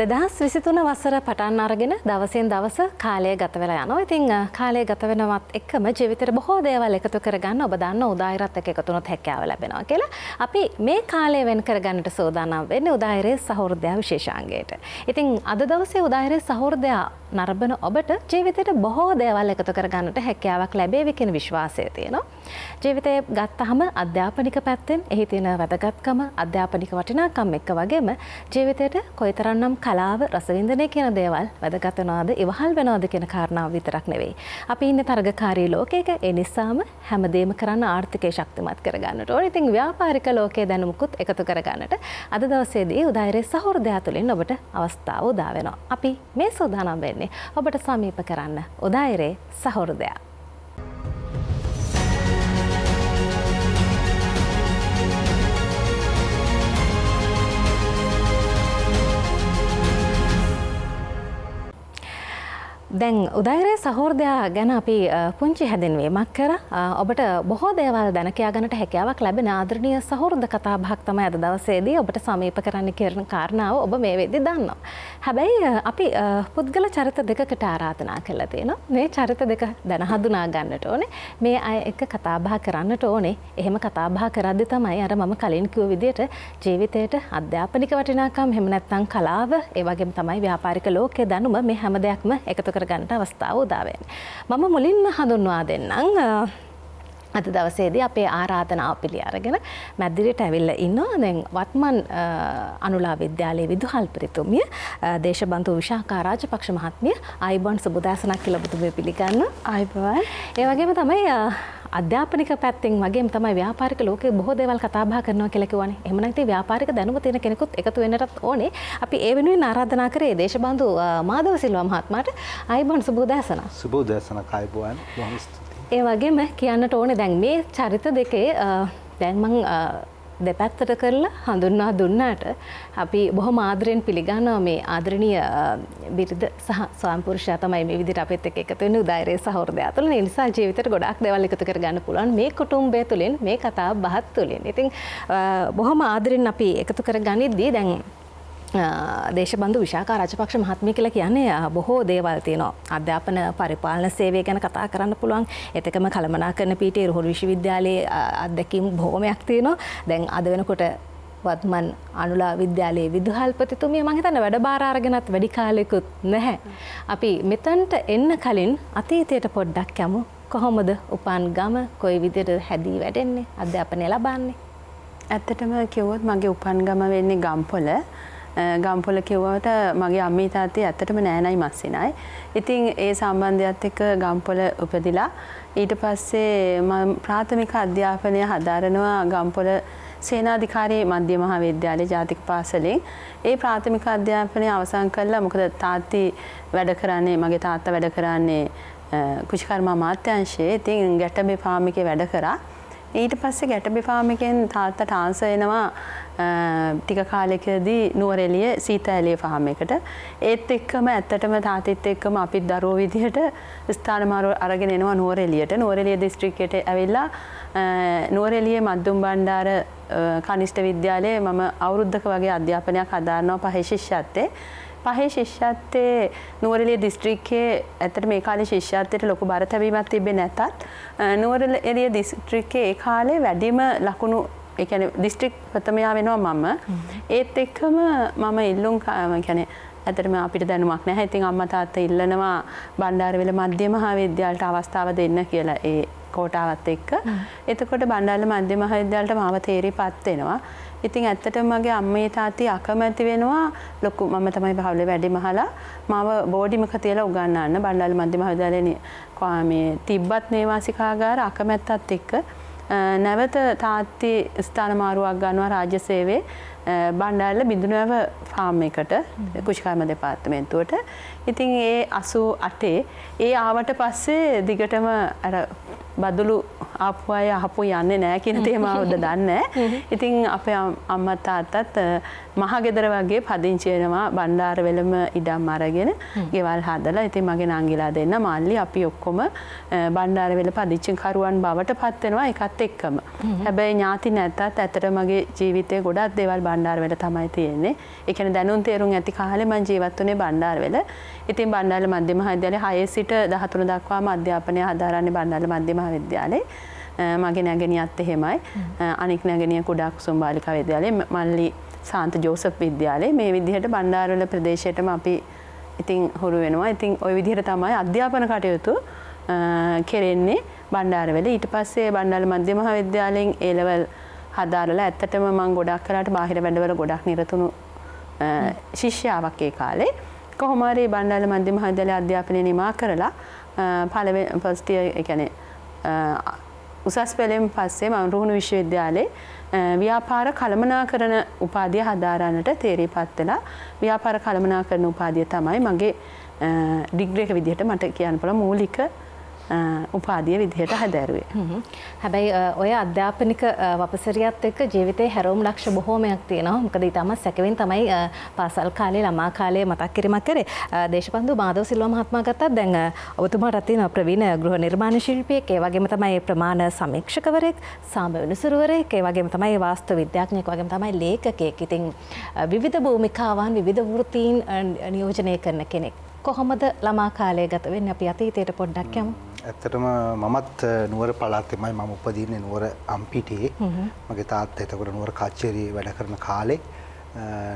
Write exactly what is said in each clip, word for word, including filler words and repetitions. දෙදහස් විසිතුන වසර පටන් අරගෙන දවසින් දවස කාලය ගත වෙලා යනවා. ඉතින් කාලය ගත වෙනවත් එක්කම ජීවිතේ බොහෝ දේවල් එකතු කරගන්න ඔබ දන්න උදායරත් එක්ක එකතු වුණොත් හැකියාව ලැබෙනවා කියලා. අපි මේ කාලය වෙන් කරගන්නට සෝදානම් වෙන්නේ උදායරේ සහෝදරයා විශේෂාංගයට. ඉතින් අද දවසේ උදායරේ සහෝදරයා නරඹන ඔබට ජීවිතේට බොහෝ දේවල් එකතු කරගන්නට හැකියාවක් ලැබෙවි කියන විශ්වාසය තියෙනවා. ජීවිතේ ගත්තාම අධ්‍යාපනික පැත්තෙන් එහි තියෙන වැදගත්කම අධ්‍යාපනික වටිනාකම් එක්ක වගේම ජීවිතේට කොයිතරම්නම් කලාව රසවින්දනය කියන දේවල් වැදගත් වෙනවද ඉවහල් වෙනවද කියන කාරණාව විතරක් නෙවෙයි. අපි ඉන්නේ තරගකාරී ලෝකයක. ඒ නිසාම හැමදේම කරන්න ආර්ථිකය ශක්තිමත් කරගන්නට ඕනේ. ඉතින් ව්‍යාපාරික ලෝකයේ දැනුමකුත් එකතු කරගන්නට අද දවසේදී උදායරේ සහෘදයා තුලින් ඔබට අවස්ථාව උදා වෙනවා. අපි මේ සූදානම් වෙන්නේ ඔබට සමීප කරන්න උදායරේ සහෘදයා. දැන් උදායරේ සහෝදරයා ගැන අපි පුංචි හැඳින්වීමක් කරා. ඔබට බොහෝ දේවල් දැන කියා ගන්නට හැකියාවක් ලැබෙන ආදරණීය සහෝදර කතා බහක් තමයි අද දවසේදී ඔබට සමීප කරන්න කියන කාරණාව ඔබ මේ වෙද්දී දන්නවා. හැබැයි අපි පුද්ගල චරිත දෙකකට ආරාධනා කළා තියෙනවා. මේ චරිත දෙක දැන හඳුනා ගන්නට ඕනේ. මේ අය එක්ක කතා බහ කරන්නට ඕනේ. එහෙම කතා බහ කරද්දී තමයි අර මම කලින් කිව්ව විදිහට ජීවිතේට අධ්‍යාපනික වටිනාකම් එහෙම නැත්නම් කලාව ඒ වගේම තමයි ව්‍යාපාරික ලෝකයේ දැනුම මේ හැම දෙයක්ම එකතු ගන්නට අවස්ථාව උදා වෙන්නේ. මම මුලින්ම හඳුන්වා දෙන්නම් අද දවසේදී අපේ ආරාධනාව පිළි අරගෙන මැදිරියට ඇවිල්ලා ඉන්නවා. දැන් වත්මන් අනුලා විද්‍යාලයේ විදුහල්පතිතුමිය දේශබන්ධු විශාඛා රාජපක්ෂ මහත්මිය ආයිබෝන් සුබදාසනක් කියලා ඔබතුමිය පිළිගන්නවා. ආයිබෝන්. ඒ වගේම තමයි අධ්‍යාපනික පැත්තෙන් වගේම තමයි ව්‍යාපාරික ලෝකයේ බොහෝ දේවල් කතා බහ කරනවා කියලා කියවනේ. එහෙම නැත්නම් ව්‍යාපාරික දැනුම තියෙන කෙනෙකුත් එකතු වෙන්නටත් ඕනේ. අපි ඒ වෙනුවෙන් ආරාධනා කරේ දේශබන්ධු මාධව සිල්වා මහත්මයාට ආයිබෝන් සුබදාසන. සුබදාසන ආයිබෝන්. ඒ වගේම කියන්නට ඕනේ දැන් මේ චරිත දෙකේ දැන් මම දෙපැත්තට කරලා හඳුන්වා දුන්නාට අපි බොහොම ආදරෙන් පිළිගන්නවා මේ ආදරණීය බිරිඳ සහ ස්වාමි පුරුෂයා තමයි මේ විදිහට අපිත් එක්ක එකතු වෙන්නේ උදායරේ සහෝදරයා තුලින්. ඒ නිසා ජීවිතේට ගොඩාක් දේවල් එකතු කරගන්න පුළුවන් මේ කුටුම්බය තුලින් මේ කතා බහ තුලින්. ඉතින් බොහොම ආදරෙන් අපි එකතු කරගනිද්දී දැන් දේශබන්ධු විශාඛා රාජපක්ෂ මහත්මිය කියලා කියන්නේ බොහෝ දේවල් තියෙනවා. අධ්‍යාපන පරිපාලන සේවය ගැන කතා කරන්න පුළුවන්. එතකම කළමනාකරණ පීඨයේ රුහුණු විශ්වවිද්‍යාලයේ අධ්‍යක්ෂ භෝමයක් තියෙනවා. දැන් අද වෙනකොට වත්මන් අනුලා විද්‍යාලයේ විදුහල්පතිතුමිය මම හිතන්නේ වැඩබාර අරගෙනත් වැඩි කාලෙකුත් නැහැ. අපි මෙතනට එන්න කලින් අතීතයට පොඩ්ඩක් යමු. කොහොමද උපන් ගම කොයි විදිහට හැදී වැඩෙන්නේ? අධ්‍යාපනය ලබන්නේ? ඇත්තටම කිව්වොත් මගේ උපන් ගම වෙන්නේ ගම්පොළ. ගම්පොළ කිව්වට මගේ අම්මී තාත්තේ ඇත්තටම නෑනයි මස්සිනයි. ඉතින් ඒ සම්බන්ධයත් එක්ක ගම්පොළ උපදිලා ඊට පස්සේ මම ප්‍රාථමික අධ්‍යාපනය හදාරනවා ගම්පොළ සේනාධිකාරී මධ්‍ය මහාවිද්‍යාලයේ ජාතික පාසලෙන්. ඒ ප්‍රාථමික අධ්‍යාපනය අවසන් කළා. මොකද තාත්ති වැඩ කරන්නේ මගේ තාත්තා වැඩ කරන්නේ කුෂිකර්ම අමාත්‍යාංශයේ. ඉතින් ගැටඹේ ෆාම් එකේ වැඩ කරා. ඊට පස්සේ ගැටඹේ ෆාම් එකෙන් තාත්තා ට්‍රාන්ස්ෆර් වෙනවා ටික කාලෙකදී නුවරඑළිය සීතෑලිය ෆාම් එකට. ඒත් එක්කම ඇත්තටම තාත්තිත් එක්කම අපිත් දරුවෝ විදිහට ස්ථානමාරු අරගෙන එනවා නුවරඑළියට. නුවරඑළිය දිස්ත්‍රික්කයට ඇවිල්ලා නුවරඑළියේ මද්දුම් බණ්ඩාර කනිෂ්ඨ විද්‍යාලයේ මම අවුරුද්දක වගේ අධ්‍යාපනයක් හදාරනවා පහේ ශිෂ්‍යත්වයේ. පහේ ශිෂ්‍යත්වයේ නුවරඑළිය දිස්ත්‍රික්කයේ ඇත්තට මේ කාලේ ශිෂ්‍යත්වයට ලොකු බරතැබීමක් තිබෙන්නේ නැතත් නුවරඑළිය දිස්ත්‍රික්කයේ ඒ කාලේ වැඩිම ලකුණු ඒ කියන්නේ දිස්ත්‍රික් ප්‍රථමයා වෙනවා මම. ඒත් එක්කම මම ඉල්ලුම් ඒ කියන්නේ ඇත්තටම අපිට දැනුමක් නැහැ. ඉතින් අම්මා තාත්තා ඉල්ලනවා බණ්ඩාරවෙල මධ්‍ය මහාවිද්‍යාලයට අවස්ථාව දෙන්න කියලා ඒ කෝටාවත් එක්ක. එතකොට බණ්ඩාරවෙල මධ්‍ය මහාවිද්‍යාලයට මාව තේරිපත් වෙනවා. ඉතින් ඇත්තටම මගේ අම්මේ තාත්තේ අකමැති වෙනවා ලොකු මම තමයි බහවල වැඩිමහලා මාව බෝඩිමක තියලා උගන්වන්න බණ්ඩාර මධ්‍ය මහාවිද්‍යාලයේ මේ තිබ්බත් නේවාසිකාගාර අකමැත්තත් එක්ක නැවත තාත්තේ ස්ථානමාරුවක් ගන්නවා රාජ්‍ය සේවයේ බණ්ඩාර බිඳුනව ෆාම් එකට කුෂිකර්ම දෙපාර්තමේන්තුවට. ඉතින් ඒ අසූ අටේ ඒ ආවට පස්සේ දිගටම අර බදුලු ආපු අය ආපු යන්නේ නැහැ කියන තේමාවද දන්නේ නැහැ. ඉතින් අපේ අම්මා තාත්තත් මහගෙදර වගේ පදිංචි වෙනවා බණ්ඩාරවෙලම ඉඩම් අරගෙන ගෙවල් හදලා. ඉතින් මගේ නංගිලා දෙන්න මල්ලි අපි ඔක්කොම බණ්ඩාරවෙල පදිංචි කරුවන් බවට පත් වෙනවා ඒකත් එක්කම. හැබැයි ඥාති නැත්තත් ඇත්තට මගේ ජීවිතේ ගොඩක් දේවල් බණ්ඩාරවෙල තමයි තියෙන්නේ. ඒ කියන්නේ දැනුම් තේරුම් ඇති කාලේ මම ජීවත් වුණේ බණ්ඩාරවෙල. ඉතින් බණ්ඩාර මධ්‍ය මහාවිද්‍යාලයේ හයේ සිට දහතුන දක්වාම අධ්‍යාපනය ආධාරන්නේ බණ්ඩාර මධ්‍ය මහාවිද්‍යාලයේ. මගේ නැගණියත් එහෙමයි. අනික් නැගණිය කුඩා කුසුම්බාලිකා විද්‍යාලයේ මල්ලි සාන්ත ජෝසප් විද්‍යාලයේ මේ විදිහට බණ්ඩාරවල ප්‍රදේශයටම අපි ඉතින් හුරු වෙනවා. ඉතින් ওই විදිහට තමයි අධ්‍යාපන කටයුතු කෙරෙන්නේ බණ්ඩාරවල. ඊට පස්සේ බණ්ඩාර මධ්‍ය මහාවිද්‍යාලයෙන් ඒ ලෙවල් හදාරලා ඇත්තටම මම ගොඩක් කරාට බාහිර වැඩවල ගොඩක් නිරතුණු ශිෂ්‍යාවක් ඒ කාලේ. කොහොම හරි බණ්ඩාර මධ්‍ය මහාවිද්‍යාලයේ අධ්‍යාපනය නිමා කරලා පළවෙනි ෆස්ට් ඉයර් ඒ කියන්නේ උසස් පෙළෙන් පස්සේ මම රුහුණු විශ්වවිද්‍යාලයේ ව්‍යාපාර කළමනාකරණ උපාධිය හදාරන්නට තීරීපත් වෙලා ව්‍යාපාර කළමනාකරණ උපාධිය තමයි මගේ ඩිග්‍රී එක විදිහට මට කියන්න පුළුවන් මූලික උපාධිය විදිහට හදාරුවේ. හැබැයි ඔය අධ්‍යාපනික වපසරියත් එක්ක ජීවිතේ හැරවුම් ලක්ෂ බොහෝමයක් තියෙනවා. මොකද ඊටම සැකෙවින් තමයි පාසල් කාලේ ළමා කාලේ මතක් කිරීමක් කරේ. දේශපන්දු මාධව සිල්වා මහත්මයා ගත්තා. දැන් ඔබතුමාට තියෙන ප්‍රවීණ ගෘහ නිර්මාණ ශිල්පියෙක්, ඒ වගේම තමයි ප්‍රමාණ සමීක්ෂකවරයෙක්, සාම විනිසුරුවරයෙක්, ඒ වගේම තමයි වාස්තු විද්‍යාඥයෙක්, ඒ වගේම තමයි ලේඛකයෙක්. ඉතින් විවිධ භූමිකාවන් විවිධ වෘත්තීන් නියෝජනය කරන කෙනෙක්. කොහොමද ළමා කාලය ගත වෙන්නේ? අපි අතීතයට පොඩ්ඩක් යමු. ඇත්තටම මමත් නුවර පළාතෙමයි මම උපදින්නේ නුවර අම්පිටියේ. මගේ තාත්තා එතකොට නුවර කච්චේරියේ වැඩ කරන කාලේ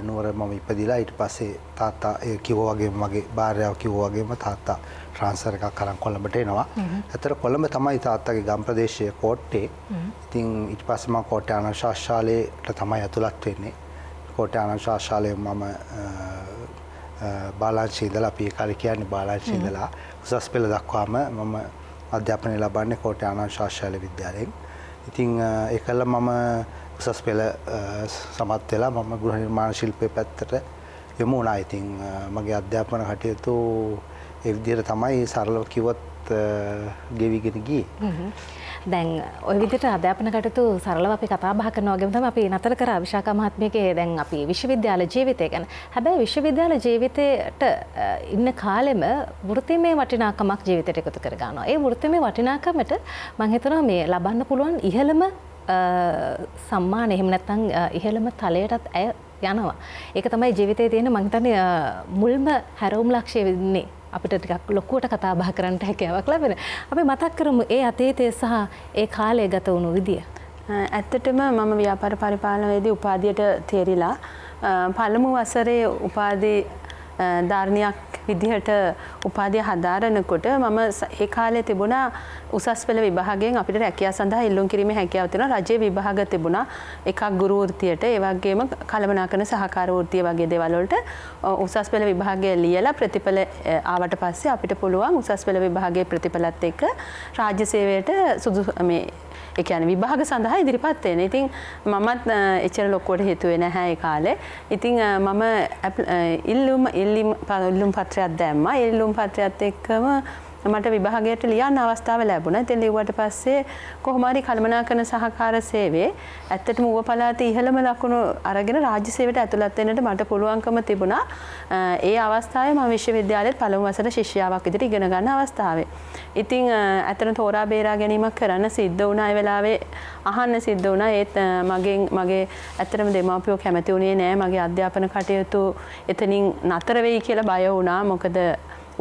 නුවර මම ඉපදිලා. ඊට පස්සේ තාත්තා ඒ කිව්වා වගේම මගේ භාර්යාව කිව්වා වගේම තාත්තා ට්‍රාන්ස්ෆර් එකක් අරන් කොළඹට එනවා. ඇත්තට කොළඹ තමයි තාත්තාගේ ගම් ප්‍රදේශයේ කෝට්ටේ. ඉතින් ඊට පස්සේ මම කෝට්ටේ ආනන්ද ශාස්ත්‍රාලයට තමයි ඇතුළත් වෙන්නේ. කෝට්ටේ ආනන්ද ශාස්ත්‍රාලයේ මම බාලාංශයේ ඉඳලා අපි කාලේ කියන්නේ බාලාංශයේ ඉඳලා උසස් පෙළ දක්වාම මම අධ්‍යාපනය ලබන්නේ කෝට්ටේ ආනන්ද ශාස්ත්‍රාල විද්‍යාලයෙන්. ඉතින් ඒකල මම උසස් පෙළ සමත් වෙලා මම ගෘහ නිර්මාණ ශිල්පයේ පැත්තට යොමු වුණා. ඉතින් මගේ අධ්‍යාපන කටයුතු ඒ විදිහට තමයි සරලව කිව්වොත් ගෙවිගෙන ගියේ. දැන් ඔය විදිහට අධ්‍යාපන කටයුතු සරලව අපි කතා බහ කරනවා වගේම තමයි අපි නතර කරා විශාඛා මහත්මියගේ දැන් අපි විශ්වවිද්‍යාල ජීවිතය ගැන. හැබැයි විශ්වවිද්‍යාල ජීවිතයට ඉන්න කාලෙම වෘත්තිමය වටිනාකමක් ජීවිතයට එකතු කර ගන්නවා. ඒ වෘත්තිමය වටිනාකමට මම හිතනවා මේ ලබන්න පුළුවන් ඉහළම සම්මාන එහෙම නැත්නම් ඉහළම තලයටත් ඇය යනවා. ඒක තමයි ජීවිතයේ තියෙන මම හිතන්නේ මුල්ම හැරවුම් ලක්ෂ්‍යය වෙන්නේ. අපිට ටිකක් ලොකුවට කතා බහ කරන්නට හැකියාවක් ලැබෙන. අපි මතක් කරමු ඒ අතීතයේ සහ ඒ කාලයේ ගත වුණු විදිය. ඇත්තටම මම ව්‍යාපාර පරිපාලනයේදී උපාධියට තේරිලා පළමු වසරේ උපාධි ධාරණයක් විදිහට උපාධිය හදාරනකොට මම ඒ කාලේ තිබුණා උසස් පෙළ විභාගයෙන් අපිට රැකියාව සඳහා ඉල්ලුම් කිරීමේ හැකියාව තියෙනවා. රජයේ විභාග තිබුණා එකක් ගුරු වෘත්තියට, ඒ වගේම කළමනාකරණ සහකාර වෘත්තිය වගේ දේවල් වලට උසස් පෙළ විභාගය ලියලා ප්‍රතිඵල ආවට පස්සේ අපිට පුළුවන් උසස් පෙළ විභාගයේ ප්‍රතිඵලත් එක්ක රාජ්‍ය සේවයට සුදුසු මේ ඒ කියන්නේ විභාග සඳහා ඉදිරිපත් වෙන. ඉතින් මමත් එච්චර ලොකුවට හිතුවේ නැහැ ඒ කාලේ. ඉතින් මම ඉල්ලුම් ඉල්ලුම් පත්‍රයක් දැම්මා. ඉල්ලුම් පත්‍රයත් එක්කම මට විභාගයට ලියන්න අවස්ථාව ලැබුණා. ඉතින් ලිව්වට පස්සේ කොහොම හරි කළමනාකරණ සහකාර සේවයේ ඇත්තටම ඌව පළාතේ ඉහළම ලකුණු අරගෙන රාජ්‍ය සේවයට ඇතුළත් වෙන්නට මට පුළුවන්කම තිබුණා. ඒ අවස්ථාවේ මම විශ්වවිද්‍යාලයේ පළමු වසර ශිෂ්‍යාවක් විදිහට ඉගෙන ගන්න අවස්ථාවේ. ඉතින් ඇත්තටම තෝරා බේරා ගැනීමක් කරන්න සිද්ධ වුණා. ඒ වෙලාවේ අහන්න සිද්ධ වුණා. ඒත් මගෙන් මගේ ඇත්තටම දෙමාපියෝ කැමති වුණේ නෑ මගේ අධ්‍යාපන කටයුතු එතනින් නතර වෙයි කියලා බය වුණා. මොකද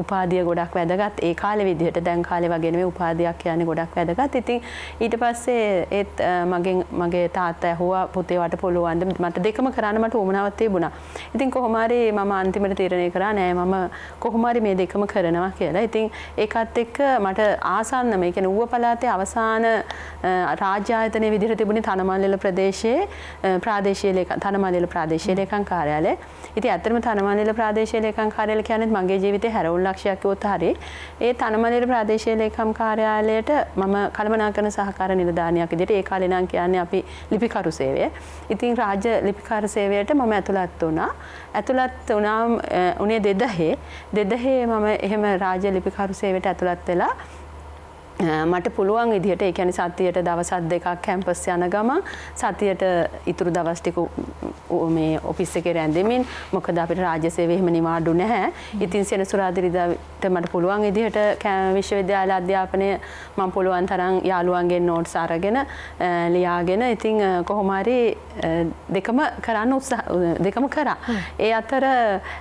උපාධිය ගොඩක් වැදගත් ඒ කාලේ විදිහට. දැන් කාලේ වගේ නෙමෙයි උපාධියක් කියන්නේ ගොඩක් වැදගත්. ඉතින් ඊට පස්සේ ඒත් මගෙන් මගේ තාත්තා ඇහුවා පුතේ වට පුළුවන් මට දෙකම කරන්න මට උවමනාවක් තිබුණා. ඉතින් කොහොම හරි මම අන්තිමට තීරණය කරා නෑ මම කොහොම හරි මේ දෙකම කරනවා කියලා. ඉතින් ඒකත් එක්ක මට ආසන්නම ඒ කියන්නේ ඌව පළාතේ අවසාන රාජ්‍ය ආයතනයේ විදිහට තිබුණේ තනමල්ලෙල ප්‍රදේශයේ ප්‍රාදේශීය ලේකම් තනමල්ලෙල ප්‍රාදේශීය ලේකම් කාර්යාලය. ඉතින් ඇත්තටම තනමල්ලෙල ප්‍රාදේශීය ලේකම් කාර්යාලය කියන්නේ මගේ ජීවිතේ හැරවුම් ලක්ෂයක් කිව්වොත් හරි. ඒ තනමලේ ප්‍රාදේශීය ලේකම් කාර්යාලයට මම කළමනාකරණ සහකාර නිලධාරියක් විදිහට ඒ කාලේ නම් කියන්නේ අපි ලිපිකරු සේවය. ඉතින් රාජ්‍ය ලිපිකාර සේවයට මම ඇතුළත් වුණා. ඇතුළත් වුණාම උනේ දෙදහේ දෙදහේ මම එහෙම රාජ්‍ය ලිපිකරු සේවයට ඇතුළත් වෙලා මට පුළුවන් විදිහට ඒ කියන්නේ සතියට දවස් දෙකක් කැම්පස් යන ගමන් සතියට ඉතුරු දවස් ටික මේ ඔෆිස් එකේ රැඳෙමින් මොකද අපිට රාජ්‍ය සේවය එහෙම නිවාඩු නැහැ. ඉතින් සෙනසුරාදාට මට පුළුවන් විදිහට විශ්වවිද්‍යාල අධ්‍යාපනය මම පුළුවන් තරම් යාළුවන්ගෙන් නෝට්ස් අරගෙන ලියාගෙන ඉතින් කොහොම හරි දෙකම කරන්න උත්සාහ දෙකම කරා. ඒ අතර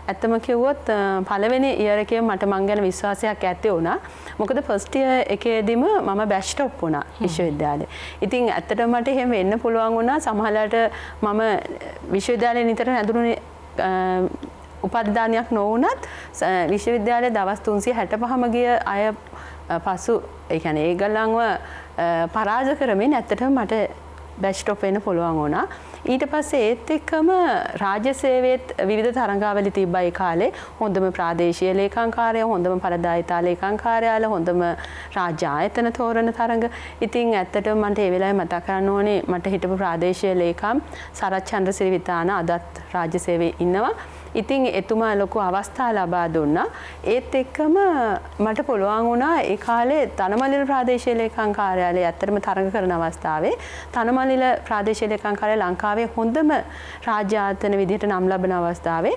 ඇත්තම කිව්වොත් පළවෙනි ඉයර් එකේ මට මං ගැන විශ්වාසයක් ඇති වුණා. මොකද ෆස්ට් ඉයර් එකේදී mama bashta uppuna විශ්වවිද්‍යාලේ. ඉතින් ඇත්තටම මට එහෙම වෙන්න පුළුවන් වුණා. සමහරවිට මම විශ්වවිද්‍යාලේ නිතර නැඳුනේ උපදානයක් නොවුණත් විශ්වවිද්‍යාලේ දවස් තුන්සිය හැටපහම ගිය අය පසු ඒ කියන්නේ ඒගොල්ලන්ව පරාජය කරමින් ඇත්තටම මට බැෂ්ටොප් වෙන්න පුළුවන් වුණා. ඊට පස්සේ ඒත් එක්කම රාජ්‍ය සේවයේත් විවිධ තරඟාවලි තිබ්බා ඒ කාලේ. හොඳම ප්‍රාදේශීය ලේකම් කාර්යාලය, හොඳම පළාත් ලේකම් කාර්යාලය, හොඳම රාජ්‍ය ආයතන තෝරන තරඟ. ඉතින් ඇත්තටම මට ඒ වෙලාවේ මතක කරන්න ඕනේ මට හිටපු ප්‍රාදේශීය ලේකම් සරත් චන්ද්‍රසිරි විතාන අදත් රාජ්‍ය සේවයේ ඉන්නවා. ඉතින් එතුමා ලොකු අවස්ථා ලබා දුන්නා. ඒත් එක්කම මට පුළුවන් වුණා ඒ කාලේ තනමලිල ප්‍රාදේශීය ලේකම් කාර්යාලයේ ඇත්තටම තරඟ කරන අවස්ථාවේ තනමලිල ප්‍රාදේශීය ලේකම් කාර්යාලය ලංකාවේ හොඳම රාජ්‍ය ආයතන විදිහට නම් ලබන අවස්ථාවේ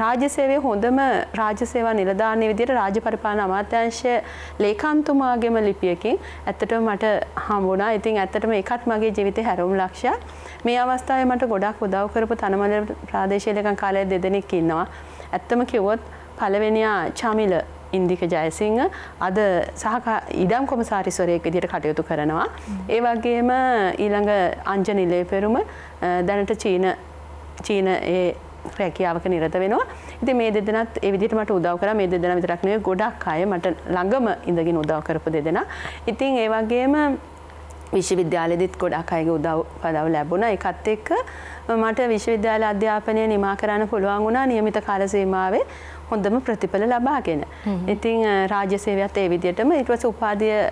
රාජ්‍ය සේවයේ හොඳම රාජ්‍ය සේවා නිලධාරිණිය විදිහට රාජ්‍ය පරිපාලන අමාත්‍යාංශයේ ලේකම්තුමාගේම ලිපියකින් ඇත්තටම මට හම්බුණා. ඉතින් ඇත්තටම ඒකත් මගේ ජීවිතේ හැරවුම් ලක්ෂයක්. මේ අවස්ථාවේ මට ගොඩක් උදව් කරපු තනමලිල ප්‍රාදේශීය ලේකම් කාර්යාලයේ දෙදෙනෙක් ඉන්නවා. ඇත්තම කිව්වොත් පළවෙනියා චමිල ඉන්දික ජයසිංහ අද සහ ඉඩම් කොමසාරිස්වරයෙක් විදිහට කටයුතු කරනවා. ඒ වගේම ඊළඟ අංජනි ලේපෙරුම දැනට චීන චීන ඒ රැකියාවක නිරත වෙනවා. ඉතින් මේ දෙදෙනාත් ඒ විදිහට මට උදව් කරා. මේ දෙදෙනා විතරක් නෙවෙයි ගොඩක් අය මට ළඟම ඉඳගෙන උදව් කරපු දෙදෙනා. ඉතින් ඒ වගේම විශ්වවිද්‍යාලෙදිත් ගොඩක් අයගේ උදව් පදව ලැබුණා. ඒකත් එක්ක මට විශ්වවිද්‍යාල අධ්‍යාපනය නිමා කරන්න පුළුවන් වුණා නියමිත කාල සීමාවේ හොඳම ප්‍රතිඵල ලබාගෙන. ඉතින් රාජ්‍ය සේවයත් ඒ විදිහටම ඊට පස්සේ උපාධිය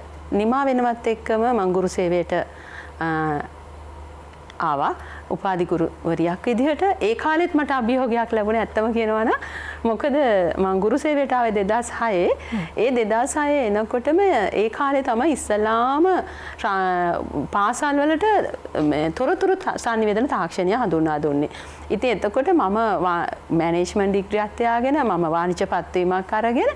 නිමා වෙනවත් එක්කම මම ගුරු සේවයට ආවා. උපාධි ගුරුවරියක් විදිහට ඒ කාලෙත් මට අභියෝගයක් ලැබුණේ ඇත්තම කියනවා නම්. මොකද මම ගුරු සේවයට ආවේ දෙදහස් හයේ. ඒ දෙදහස් හයේ එනකොටම ඒ කාලේ තමයි ඉස්සලාම පාසල් වලට තොරතුරු සංනිවේදන තාක්ෂණිය හඳුන්වා දුන්නේ. ඉතින් එතකොට මම මැනේජ්මන්ට් ඩිග්‍රියක් තියාගෙන මම වාණිජ පත්වීමක් අරගෙන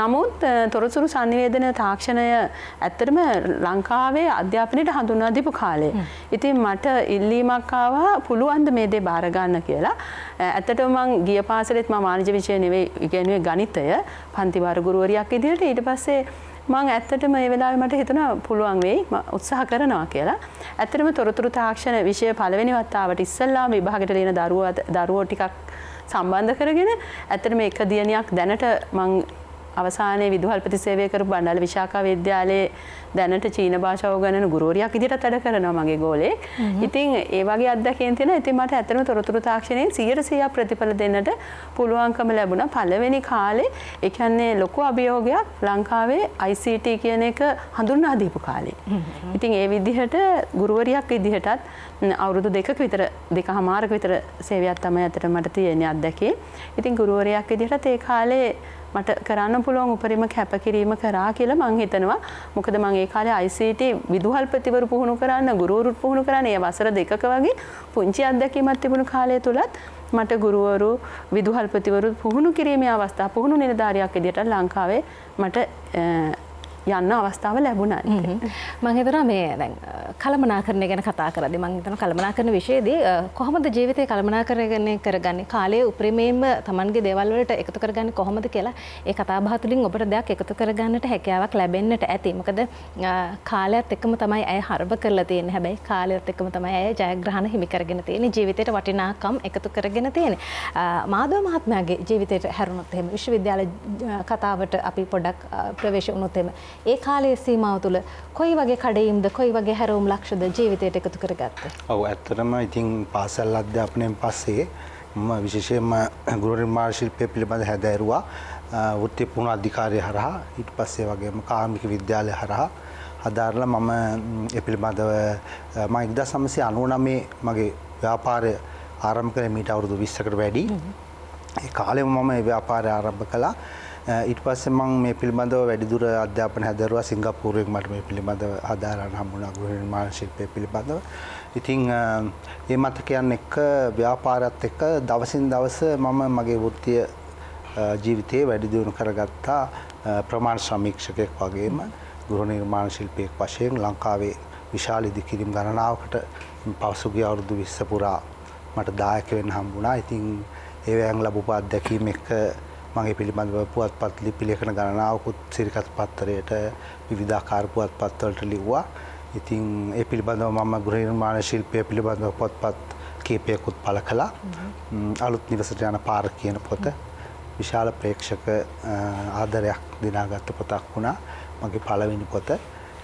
නමුත් තොරතුරු සංනිවේදන තාක්ෂණය ඇත්තටම ලංකාවේ අධ්‍යාපනයට හඳුන්වා දීපු කාලේ. ඉතින් මට ඉල්ලීමක් පුළුවන් ද මේ දේ බාර ගන්න කියලා. ඇත්තටම මං ගිය පාසලෙත් මම වාණිජ විෂය නෙවෙයි ඉගෙනුවේ ගණිතය පන්ති වාර ගුරුවරියක් ඉදිරියට. ඊට පස්සේ මං ඇත්තටම මේ වෙලාවේ මට හිතුණා පුළුවන් වෙයි මම උත්සාහ කරනවා කියලා. ඇත්තටම තොරතුරු තාක්ෂණ විෂය පළවෙනි වතාවට ඉස්සෙල්ලාම විභාගයට ලියන දරුවා දරුවෝ ටිකක් සම්බන්ධ කරගෙන ඇත්තටම එක දියණියක් දැනට මං අවසානයේ විදුහල්පති සේවය කරපු බණ්ඩාර විශාඛා විද්‍යාලයේ දැනට චීන භාෂාව උගන්වන ගුරුවරියක් විදිහට වැඩ කරනවා මගේ ගෝලේ. ඉතින් ඒ වගේ අත්දැකීම් තියෙනවා. ඉතින් මට ඇත්තටම තොරතුරු තාක්ෂණයෙන් සීයට සීයක් ප්‍රතිඵල දෙන්නට පුළුවන්කම ලැබුණා. පළවෙනි කාලේ ඒ කියන්නේ ලොකු අභියෝගයක් ලංකාවේ I C T කියන එක හඳුන්වා දීපු කාලේ. ඉතින් ඒ විදිහට ගුරුවරියක් විදිහටත් අවුරුදු දෙකක විතර දෙකමාරක විතර සේවයක් තමයි ඇත්තටම මට තියෙන අත්දැකීම්. ඉතින් ගුරුවරියක් විදිහටත් ඒ කාලේ මට කරන්න පුළුවන් උපරිම කැපකිරීම කරා කියලා මං හිතනවා. මොකද මං ඒ කාලේ I C T විදුහල්පතිවරු පුහුණු කරන්න, ගුරුවරුත් පුහුණු කරන්න, ඒ වසර දෙකක වගේ පුංචි අත්දැකීමක් තිබුණු කාලය තුලත් මට ගුරුවරු විදුහල්පතිවරු පුහුණු කිරීමේ අවස්ථා, පුහුණු නිලධාරියක් විදිහට ලංකාවේ මට යන්න අවස්ථාව ලැබුණා. මම හිතනවා මේ දැන් කළමනාකරණය ගැන කතා කරද්දී මම හිතනවා කළමනාකරණ විශේෂදී කොහොමද ජීවිතේ කළමනාකරණය කරගන්නේ, කාලයේ උපරිමයෙන්ම Tamanගේ දේවල් වලට එකතු කරගන්නේ කොහොමද කියලා ඒ කතාබහ තුළින් ඔබට දෙයක් එකතු කරගන්නට හැකියාවක් ලැබෙන්නට ඇති. මොකද කාලයත් එක්කම තමයි ඇය හරබ කරලා තියෙන්නේ. හැබැයි කාලයත් එක්කම තමයි ඇය ජයග්‍රහණ හිමි කරගෙන තියෙන්නේ, ජීවිතේට වටිනාකම් එකතු කරගෙන තියෙන්නේ. මාධව මහත්මයාගේ ජීවිතයට හැරුණොත් එහෙම විශ්වවිද්‍යාල කතාවට අපි පොඩ්ඩක් ප්‍රවේශ වුණොත් එහෙම ඒ කාලයේ සීමාව තුළ කොයි වගේ කඩේම්ද කොයි වගේ හැරවුම් ලක්ෂද ජීවිතයට එකතු කරගත්තේ? ඔව් ඇත්තටම ඉතින් පාසල් අධ්‍යාපනයෙන් පස්සේ මම විශේෂයෙන්ම ගුරුවරින් මාර්ශිල්පය පිළිබඳ හැදෑරුවා වෘත්ති පුනරාධිකාරිය හරහා. ඊට පස්සේ වගේම කාර්මික විද්‍යාලය හරහා හදාරලා මම ඒ පිළිබඳව මම එක්දහස් නවසිය අනූනමේ මගේ ව්‍යාපාරය ආරම්භ කළේ. මීට අවුරුදු විස්සකට වැඩි ඒ කාලෙම මම ඒ ව්‍යාපාරය ආරම්භ කළා. ඊට පස්සේ මම මේ පිළිබඳව වැඩිදුර අධ්‍යාපන හැදරුවා Singapore එකකට මට මේ පිළිබඳව ආදාරණ හම්බුණා ගෘහ නිර්මාණ ශිල්පයේ පිළිබඳව. ඉතින් මේ මතකයන් එක්ක ව්‍යාපාරات එක්ක දවසින් දවස මම මගේ වෘත්තීය ජීවිතේ වැඩිදුර කරගත්තා ප්‍රමාණ සමීක්ෂකෙක් වගේම ගෘහ නිර්මාණ ශිල්පියෙක් වශයෙන් ලංකාවේ විශාල ඉදිකිරීම් ගණනාවකට පසුගිය අවුරුදු විස්ස පුරා මට දායක වෙන්න හම්බුණා. ඉතින් ඒ වෑන් ලැබුපු අත්දැකීම් එක්ක මගේ පිළිබඳව පුවත්පත් ලිපිලේඛන ගණනාවකුත් සිරිකත් පත්තරයට විවිධාකාර පුවත්පත් වලට ලිව්වා. ඉතින් ඒ පිළිබඳව මම ගෘහ නිර්මාණ ශිල්පය පිළිබඳව පොත්පත් කීපයකුත් පළ කළා. අලුත් නිවසට යන පාර කියන පොත විශාල ප්‍රේක්ෂක ආදරයක් දිනාගත් පොතක් වුණා. මගේ පළවෙනි පොත.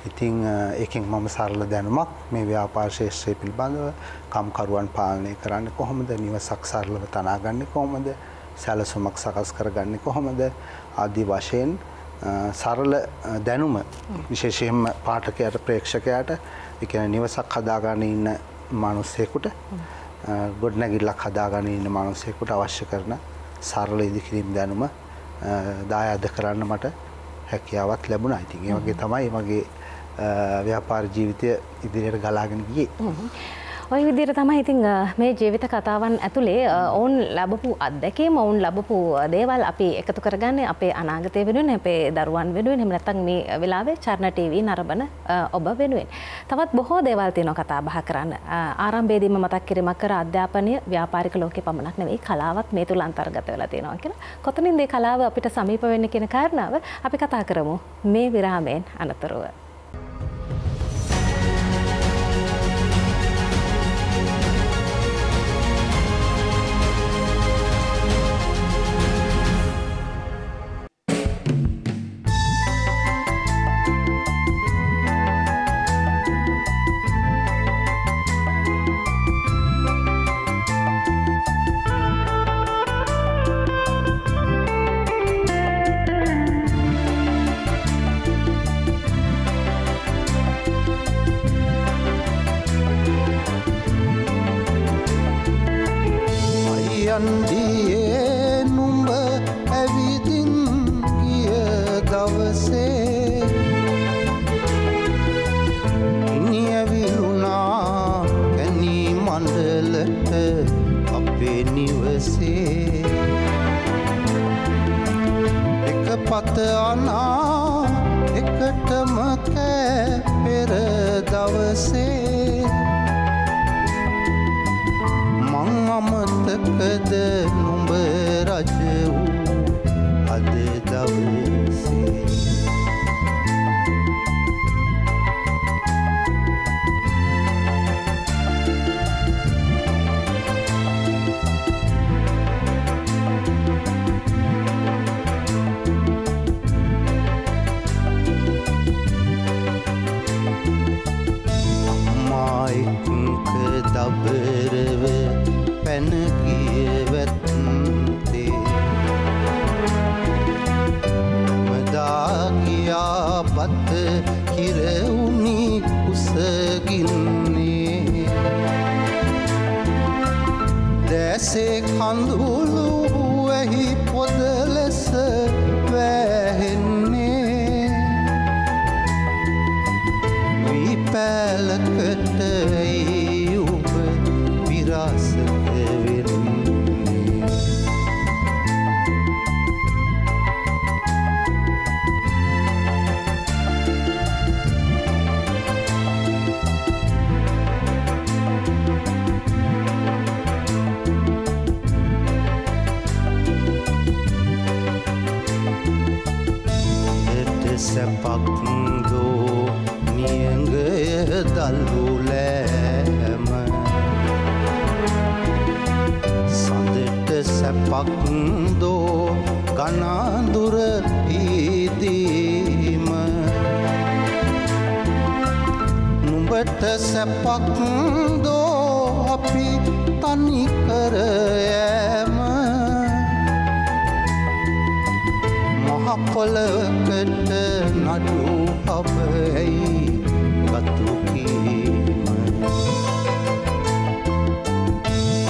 ඉතින් ඒකෙන් මම සරල දැනුමක් මේ ව්‍යාපාර ශාස්ත්‍රය පිළිබඳව කම්කරුවන් පාලනය කරන්නේ කොහොමද, නිවසක් සරලව තනාගන්නේ කොහොමද, සැලසුමක් සකස් කරගන්නේ කොහොමද ආදී වශයෙන් සරල දැනුම විශේෂයෙන්ම පාඨකයාට ප්‍රේක්ෂකයාට, ඒ කියන්නේ නිවසක් හදාගෙන ඉන්න මිනිසෙකුට, ගොඩනැගිල්ලක් හදාගෙන ඉන්න මිනිසෙකුට අවශ්‍ය කරන සරල ඉදිකිරීම් දැනුම දායාද කරන්න මට හැකියාවක් ලැබුණා. ඉතින් ඒ වගේ තමයි මගේ ව්‍යාපාර ජීවිතය ඉදිරියට ගලාගෙන ගියේ. ඔය විදිහට තමයි ඉතින් මේ ජීවිත කතාවන් ඇතුලේ ඔවුන් ලැබපු අත්දැකීම්, ඔවුන් ලැබපු දේවල් අපි එකතු කරගන්නේ අපේ අනාගතය වෙනුවෙන්, අපේ දරුවන් වෙනුවෙන්, එහෙම නැත්නම් මේ වෙලාවේ චර්ණ ටීවී නරඹන ඔබ වෙනුවෙන්. තවත් බොහෝ දේවල් තියෙනවා කතා බහ කරන්න. ආරම්භයේදීම මතක් කිරීමක් කර අධ්‍යාපනය ව්‍යාපාරික ලෝකේ පමණක් නෙවෙයි කලාවත් මේ තුල අන්තර්ගත වෙලා තියෙනවා කියලා. කොතනින්ද මේ කලාව අපිට සමීප වෙන්නේ කියන කාරණාව අපි කතා කරමු මේ විරාමයෙන් අනතුරුව.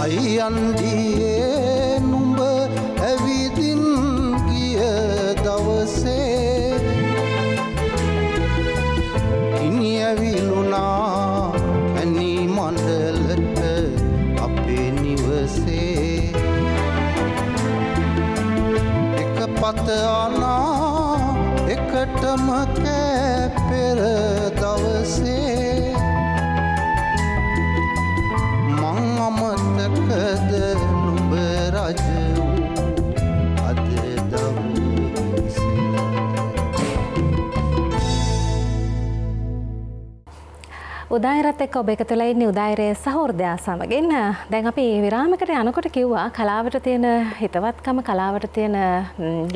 Ai andie numba evidin kia pat ana ekatm ke pera davase man amatakada nub raju ad davase. උදායරත් එක්ක ඔබ එකතු වෙලා ඉන්නේ උදායරේ සහෝර්දයා සමගින්. දැන් අපි විරාමයකට යනකොට කිව්වා කලාවට තියෙන හිතවත්කම, කලාවට තියෙන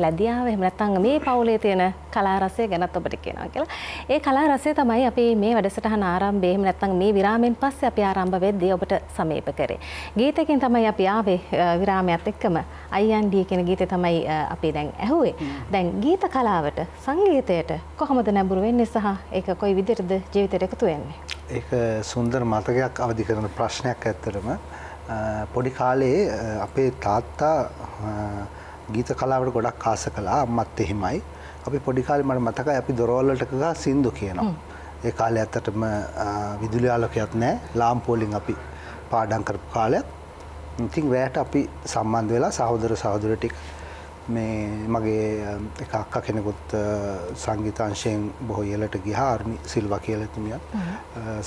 ලැබියාව, එහෙම නැත්නම් මේ පවුලේ තියෙන කලා රසය ගැනත් ඔබට කියනවා කියලා. ඒ කලා රසය තමයි අපි මේ වැඩසටහන ආරම්භයේ, එහෙම නැත්නම් මේ විරාමයෙන් පස්සේ අපි ආරම්භ වෙද්දී ඔබට සමීප කරේ. ගීතකින් තමයි අපි ආවේ විරාමයත් එක්කම. අයිඑන්ඩී කියන ගීතය තමයි අපි දැන් ඇහුවේ. දැන් ගීත කලාවට, සංගීතයට කොහොමද නැඹුරු වෙන්නේ සහ ඒක කොයි විදිහටද ජීවිතයට එකතු වෙන්නේ? ඒක සුන්දර මතකයක් අවදි කරන ප්‍රශ්නයක්. ඇත්තටම පොඩි කාලේ අපේ තාත්තා ගීත කලාවට ගොඩක් ආස කළා, අම්මත් එහෙමයි. අපි පොඩි කාලේ මට මතකයි අපි දොරවල් වලට ගා සින්දු කියනවා. ඒ කාලේ ඇත්තටම විදුලි ආලෝකයක් නැහැ, ලාම්පු වලින් අපි පාඩම් කරපු කාලයක්. ඉතින් වැයට අපි සම්බන්ධ වෙලා සහෝදර සහෝදර ටික, මේ මගේ එක අක්කා කෙනෙකුත් සංගීත අංශයෙන් බොහෝ ඉහළට ගියා, ආර්මි සිල්වා කියලා එතුමිය.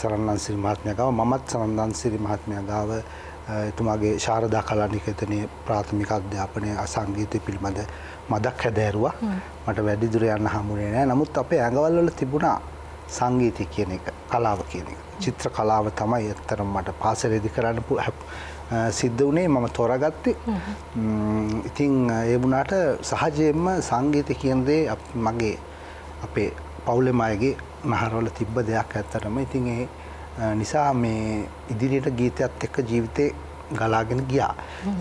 සරණන්සිරි මහත්මයා ගාව, මමත් සරණන්සිරි මහත්මයා ගාව එතුමාගේ ශාරදා කලා නිකේතනයේ ප්‍රාථමික අධ්‍යාපනයේ සංගීතය පිළිබඳ මදක් හැදෑරුවා. මට වැඩි දුර යන්න හම්බුනේ නැහැ. නමුත් අපේ ඇඟවල් වල තිබුණා සංගීතය කියන එක, කලාව කියන එක. චිත්‍ර කලාව තමයි ඇත්තටම මට පාසලේදී කරන්න සිද්ධ වුණේ, මම තෝරාගත්තේ. ඉතින් ඒ වුණාට සහජයෙන්ම සංගීතය කියන දේ මගේ අපේ පවුලේම අයගේ නහරවල තිබ්බ දෙයක් ඇත්තටම. ඉතින් ඒ නිසා මේ ඉදිරියට ගීතයත් එක්ක ජීවිතේ ගලාගෙන ගියා.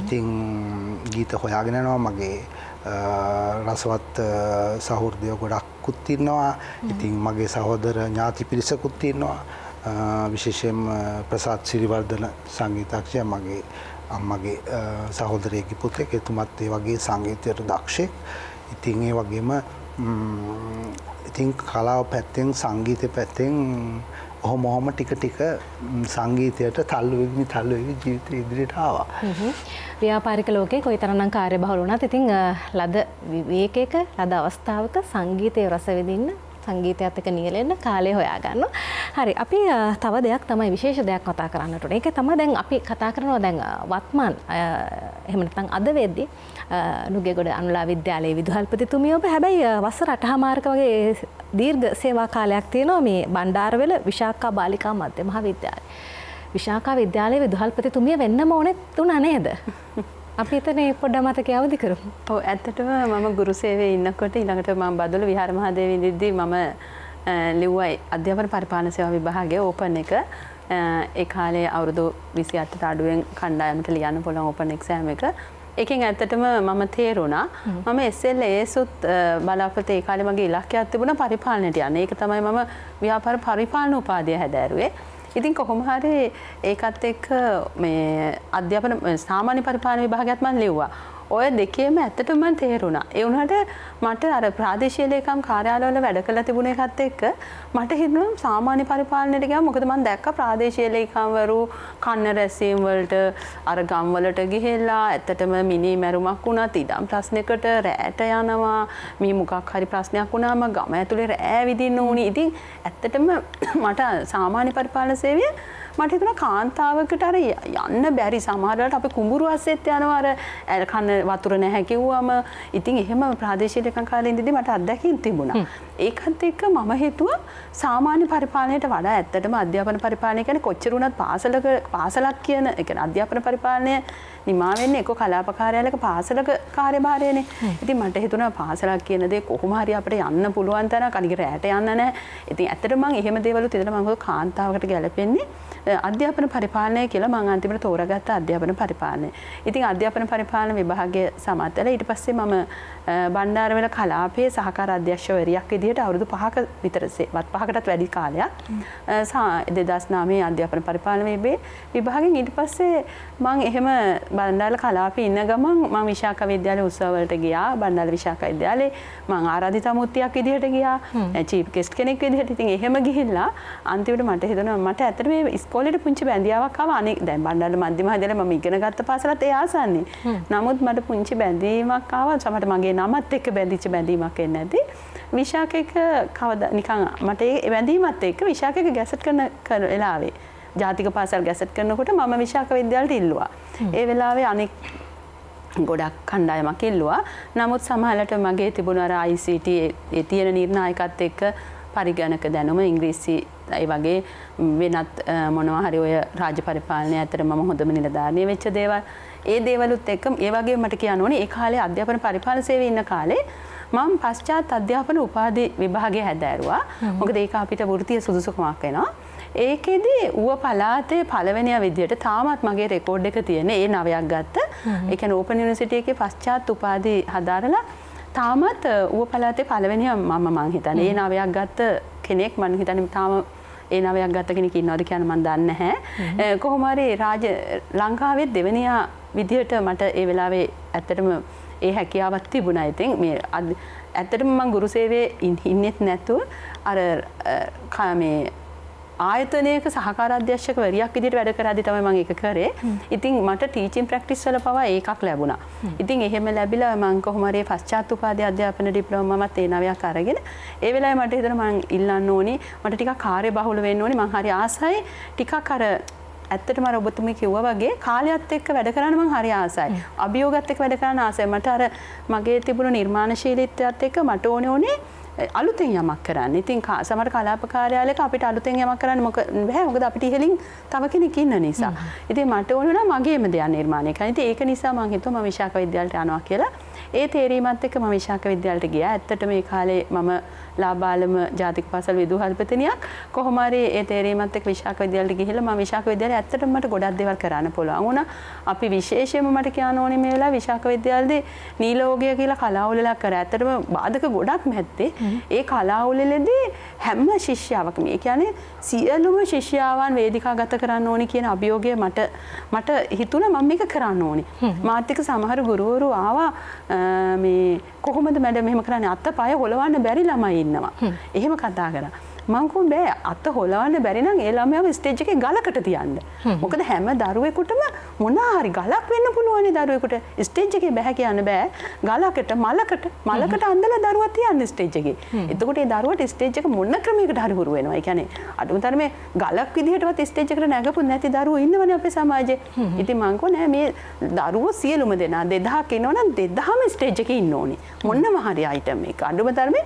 ඉතින් ගීත හොයාගෙන යනවා, මගේ රසවත් සහෘදය ගොඩක්කුත් ඉන්නවා. ඉතින් මගේ සහෝදර ඥාති පිරිසකුත් ඉන්නවා. විශේෂයෙන්ම ප්‍රසාද් සිරිවර්ධන සංගීතඥයා මගේ අම්මගේ සහෝදරයෙක්ගේ පුතෙක්, එතුමත් ඒ වගේ සංගීතයට දක්ෂයෙක්. ඉතින් ඒ වගේම ඉතින් කලාව පැත්තෙන්, සංගීතය පැත්තෙන් ඔහොම ඔහොම ටික ටික සංගීතයට තල්ලු වෙමින් තල්ලු වෙමින් ජීවිතේ ඉදිරියට ආවා. ව්‍යාපාරික ලෝකේ කොයිතරම්නම් කාර්යබහුල වුණත් ඉතින් ලද විවේකයක, ලද අවස්ථාවක සංගීතයේ රස විඳින්න, සංගීතයත් එක්ක නියැලෙන්න කාලය හොයා ගන්නවා. හරි, අපි තව දෙයක් තමයි, විශේෂ දෙයක් කතා කරන්නට ඕනේ. ඒක තමයි දැන් අපි කතා කරනවා දැන් වත්මන්, එහෙම නැත්නම් අද වෙද්දී නුගේගොඩ අනුලා විද්‍යාලයේ විදුහල්පතිතුමිය ඔබ. හැබැයි වසර අටහමාරක වගේ දීර්ඝ සේවා කාලයක් තියෙනවා මේ බණ්ඩාරවෙල විශාකා බාලිකා මධ්‍ය මහාවිද්‍යාලය. විශාකා විද්‍යාලයේ විදුහල්පතිතුමිය වෙන්නම ඕනේ තුන නේද? අපි එතන පොඩ්ඩක් මතකය අවදි කරමු. ඔව්, ඇත්තටම මම ගුරු සේවයේ ඉන්නකොට ඊළඟට මම බදුළු විහාර මහදේවී ඉඳිද්දී මම ලිව්වා අධ්‍යාපන පරිපාලන සේවා විභාගයේ ඕපන් එක. ඒ කාලේ අවුරුදු විසි අටට අඩුවෙන් කණ්ඩායමට ලියන්න පුළුවන් ඕපන් එක්සෑම් එක. ඒකෙන් ඇත්තටම මම තේරුණා මම එස් එල් ඒස් උත් බලාපොරොත්තු, ඒ කාලේ මගේ ඉලක්කයක් තිබුණා පරිපාලනයට යන්න. ඒක තමයි මම ව්‍යාපාර පරිපාලන උපාධිය හැදෑරුවේ. ඉතින් කොහොම හරි ඒකත් එක්ක මේ අධ්‍යාපන සාමාන්‍ය පරිපාලන විභාගයත් මම ලිව්වා. ඔය දෙකේම ඇත්තටම මම තේරුණා. ඒ වුණාට මට අර ප්‍රාදේශීය ලේකම් කාර්යාලවල වැඩ කළා තිබුණ එකත් එක්ක මට හිතුණා සාමාන්‍ය පරිපාලනයට ගියාම, මොකද මම දැක්කා ප්‍රාදේශීය ලේකම්වරු කන්න රැස්වීම් වලට, අර ගම් වලට ගිහිල්ලා ඇත්තටම මිනි මැරුමක් වුණත් ඉඩම් ප්‍රශ්නෙකට රැයට යනවා, මේ මොකක් හරි ප්‍රශ්නයක් වුණාම ගම ඇතුලේ රෑ විදින්න ඕනි. ඉතින් ඇත්තටම මට සාමාන්‍ය පරිපාලන සේවය මට හිතුණා කාන්තාවකට අර යන්න බැරි, සමහර වෙලාවට අපි කුඹුරු අස්සෙත් යනවා, අර කන වතුර නැහැ කිව්වම. ඉතින් එහෙම ප්‍රාදේශීය ලේකම් කාලේ ඉඳිදී මට අත්දැකීම් තිබුණා. ඒකත් එක්ක මම හිතුවා සාමාන්‍ය පරිපාලනයට වඩා ඇත්තටම අධ්‍යාපන පරිපාලනය කියන්නේ කොච්චර වුණත් පාසලක පාසලක් කියන, ඒ කියන්නේ අධ්‍යාපන පරිපාලනය නිමා වෙන්නේ එක්ක කලාප කාර්යාලයක පාසලක කාර්යභාරයනේ. ඉතින් මට හිතුණා පාසලක් කියන දේ කොහොම හරි අපිට යන්න පුළුවන් තරම්, අනික රැයට යන්න නැහැ. ඉතින් ඇත්තටම මම එහෙම දේවලුත් ඉඳලා මම කාන්තාවකට ගැලපෙන්නේ අධ්‍යාපන පරිපාලනය කියලා මම අන්තිමට තෝරාගත්ත අධ්‍යාපන පරිපාලනය. ඉතින් අධ්‍යාපන පරිපාලන විභාගයේ සමත් වෙලා ඊට පස්සේ මම බණ්ඩාරවල කලාපයේ සහකාර අධ්‍යක්ෂවරියක් විදිහට අවුරුදු පහක විතර, වත් පහකටත් වැඩි කාලයක් දෙදහස් නවයේ අධ්‍යාපන පරිපාලන විභාගයෙන්. ඊට පස්සේ මම එහෙම බණ්ඩාරවල කලාපයේ ඉන්න ගමන් මම විශාකා විද්‍යාලයේ උත්සව වලට ගියා. බණ්ඩාර විශාකා විද්‍යාලයේ මම ආරාධිත අමුත්තියක් විදිහට ගියා, චීෆ් ගෙස්ට් කෙනෙක් විදිහට. ඉතින් එහෙම ගිහිල්ලා අන්තිමට මට හිතෙනවා මට ඇත්තට මේ ඉස්කෝලේට පුංචි බැඳියාවක් ආවා. අනේ දැන් බණ්ඩාර මධ්‍යම හදලා මම ඉගෙන ගත්ත පාසලත් ඒ ආසන්නේ. නමුත් මට පුංචි බැඳීමක් ආවා. සමහරට මගේ නමත් එක්ක බැඳිච්ච බැඳීමක් එන්නේ නැති. විශාකයක කවදා නිකන් මට ඒ බැඳීමත් එක්ක විශාකයක ගැසට් කරන වෙලාවේ ජාතික පාසල් ගැසට් කරනකොට මම විශාක විද්‍යාලයට ඉල්ලුවා. ඒ වෙලාවේ අනෙක් ගොඩක් කණ්ඩායමක් ඉල්ලුවා. නමුත් සමහරට මගේ තිබුණ අර I C T ඒ තියෙන නිර්ණායකත් එක්ක පරිගණක දැනුම ඉංග්‍රීසි ඒ වගේ වෙනත් මොනවා හරි ඔය රාජ්‍ය පරිපාලනය අතර මම හොඳම නිලධාරිණිය වෙච්ච දේවල් ඒ දේවලුත් එක්ක ඒ වගේ මට කියන්න ඕනේ ඒ කාලේ අධ්‍යාපන පරිපාලන සේවයේ ඉන්න කාලේ මම පශ්චාත් අධ්‍යාපන උපාධි විභාගය හැදෑරුවා. මොකද ඒක අපිට වෘත්තීය සුදුසුකමක් වෙනවා. ඒකෙදි ඌව පළාතේ පළවෙනිය විදියට තාමත් මගේ රෙකෝඩ් එක තියෙන ඒ නවයක් ගත්ත. ඒ කියන්නේ ඕපන් යුනිවර්සිටි එකේ පශ්චාත් උපාධි හදාරලා තාමත් ඌව පළාතේ පළවෙනිය මම මං හිතන්නේ ඒ නවයක් ගත්ත කෙනෙක් මං හිතන්නේ තාම ඒ නවයක් ගත්ත කෙනෙක් ඉන්නවද කියන මං දන්නේ නැහැ. කොහොම හරි රාජ ලංකාවේ දෙවෙනියා විදියට මට ඒ වෙලාවේ ඇත්තටම ඒ හැකියාවක් තිබුණා. ඉතින් මේ ඇත්තටම මං ගුරු සේවයේ ඉන්නෙත් නැතුව අර මේ ආයතනයක සහකාර අධ්‍යක්ෂකවරියක් විදිහට වැඩ කරද්දී තමයි මම ඒක කරේ. ඉතින් මට ටීචින් ප්‍රැක්ටිස් වල පවා ඒකක් ලැබුණා. ඉතින් එහෙම ලැබිලා මම කොහොම හරි පශ්චාත් උපාධි අධ්‍යාපන ඩිප්ලෝමාවත් ඒ නවයක් අරගෙන ඒ වෙලාවේ මට හිතෙනවා මම ඉල්ලන්න ඕනේ මට ටිකක් කාර්යබහුල වෙන්න ඕනේ මම හරි ආසයි ටිකක් අර ඇත්තටම අර ඔබතුමී කිව්වා වගේ කාලයත් එක්ක වැඩ කරන්න මම හරි ආසයි. අභියෝගත් එක්ක වැඩ කරන්න ආසයි. මට අර මගේ තිබුණු නිර්මාණශීලීත්වයත් එක්ක මට ඕනේ ඕනේ අලුතෙන් යමක් කරන්න. ඉතින් සමහර කලාප කාර්යාලයක අපිට අලුතෙන් යමක් කරන්න මොකද බෑ. මොකද අපිට ඉහලින් තව කෙනෙක් ඉන්න නිසා. ඉතින් මට ඕනුණා මගේම දෙයක් නිර්මාණය කරන්න. ඉතින් ඒක නිසා මම හිතුවා මම විශාක විද්‍යාලයට යනවා කියලා. ඒ තේරීමත් එක්ක මම විශාක විද්‍යාලයට ගියා. ඇත්තට මේ කාලේ මම ලාබාලම ජාතික පාසල් විදුහල්පතිනියක්. කොහොම හරි ඒ තේරීමත් එක්ක විශාක විද්‍යාලයට ගිහිල්ලා මම විශාක විද්‍යාලේ ඇත්තටම මට ගොඩක් දේවල් කරන්න පුළුවන් වුණා. අපි විශේෂයෙන්ම මට කියන්න ඕනේ මේ වෙලාව විශාක විද්‍යාලයේ නීලෝගය කියලා කලාවුලලක් කරා. ඇත්තටම බාධක ගොඩක්ම ඇත්තේ. ඒ කලාවුලෙලදී හැම ශිෂ්‍යාවකම ඒ කියන්නේ සියලුම ශිෂ්‍යාවන් වේදිකාගත කරන්න ඕනේ කියන අභියෝගය මට මට හිතුණා මම මේක කරන්න ඕනේ. මාත් එක්ක සමහර ගුරුවරු ආවා මේ කොහොමද මැඩම් මෙහෙම කරන්නේ අතපය හොලවන්න බැරි ළමයි ඉන්නවා. එහෙම කතා කරා. මං කිව්වා බෑ අත හොලවන්න බැරි නම් ඒ ළමයාව ස්ටේජ් එකේ ගලකට තියන්න. මොකද හැම දරුවෙකුටම මොනවා හරි ගලක් වෙන්න පුළුවන් නේ දරුවෙකුට. ස්ටේජ් එකේ බෑ කියන්න බෑ. ගලකට මලකට මලකට අඳලා දරුවා තියන්න ස්ටේජ් එකේ. එතකොට ඒ දරුවට ස්ටේජ් එක මොන ක්‍රමයකට හරි හුරු වෙනවා. ඒ කියන්නේ අඩුම තරමේ ගලක් විදිහටවත් ස්ටේජ් එකට නැගපු නැති දරුවෝ ඉන්නවනේ අපේ සමාජයේ. ඉතින් මං කිව්වා නෑ මේ දරුවෝ සියලුම දෙනා දෙදහක් ඉන්නවනම් දෙදහම ස්ටේජ් එකේ ඉන්න ඕනේ. මොනම හරි අයිටම් එක. අඩුම තරමේ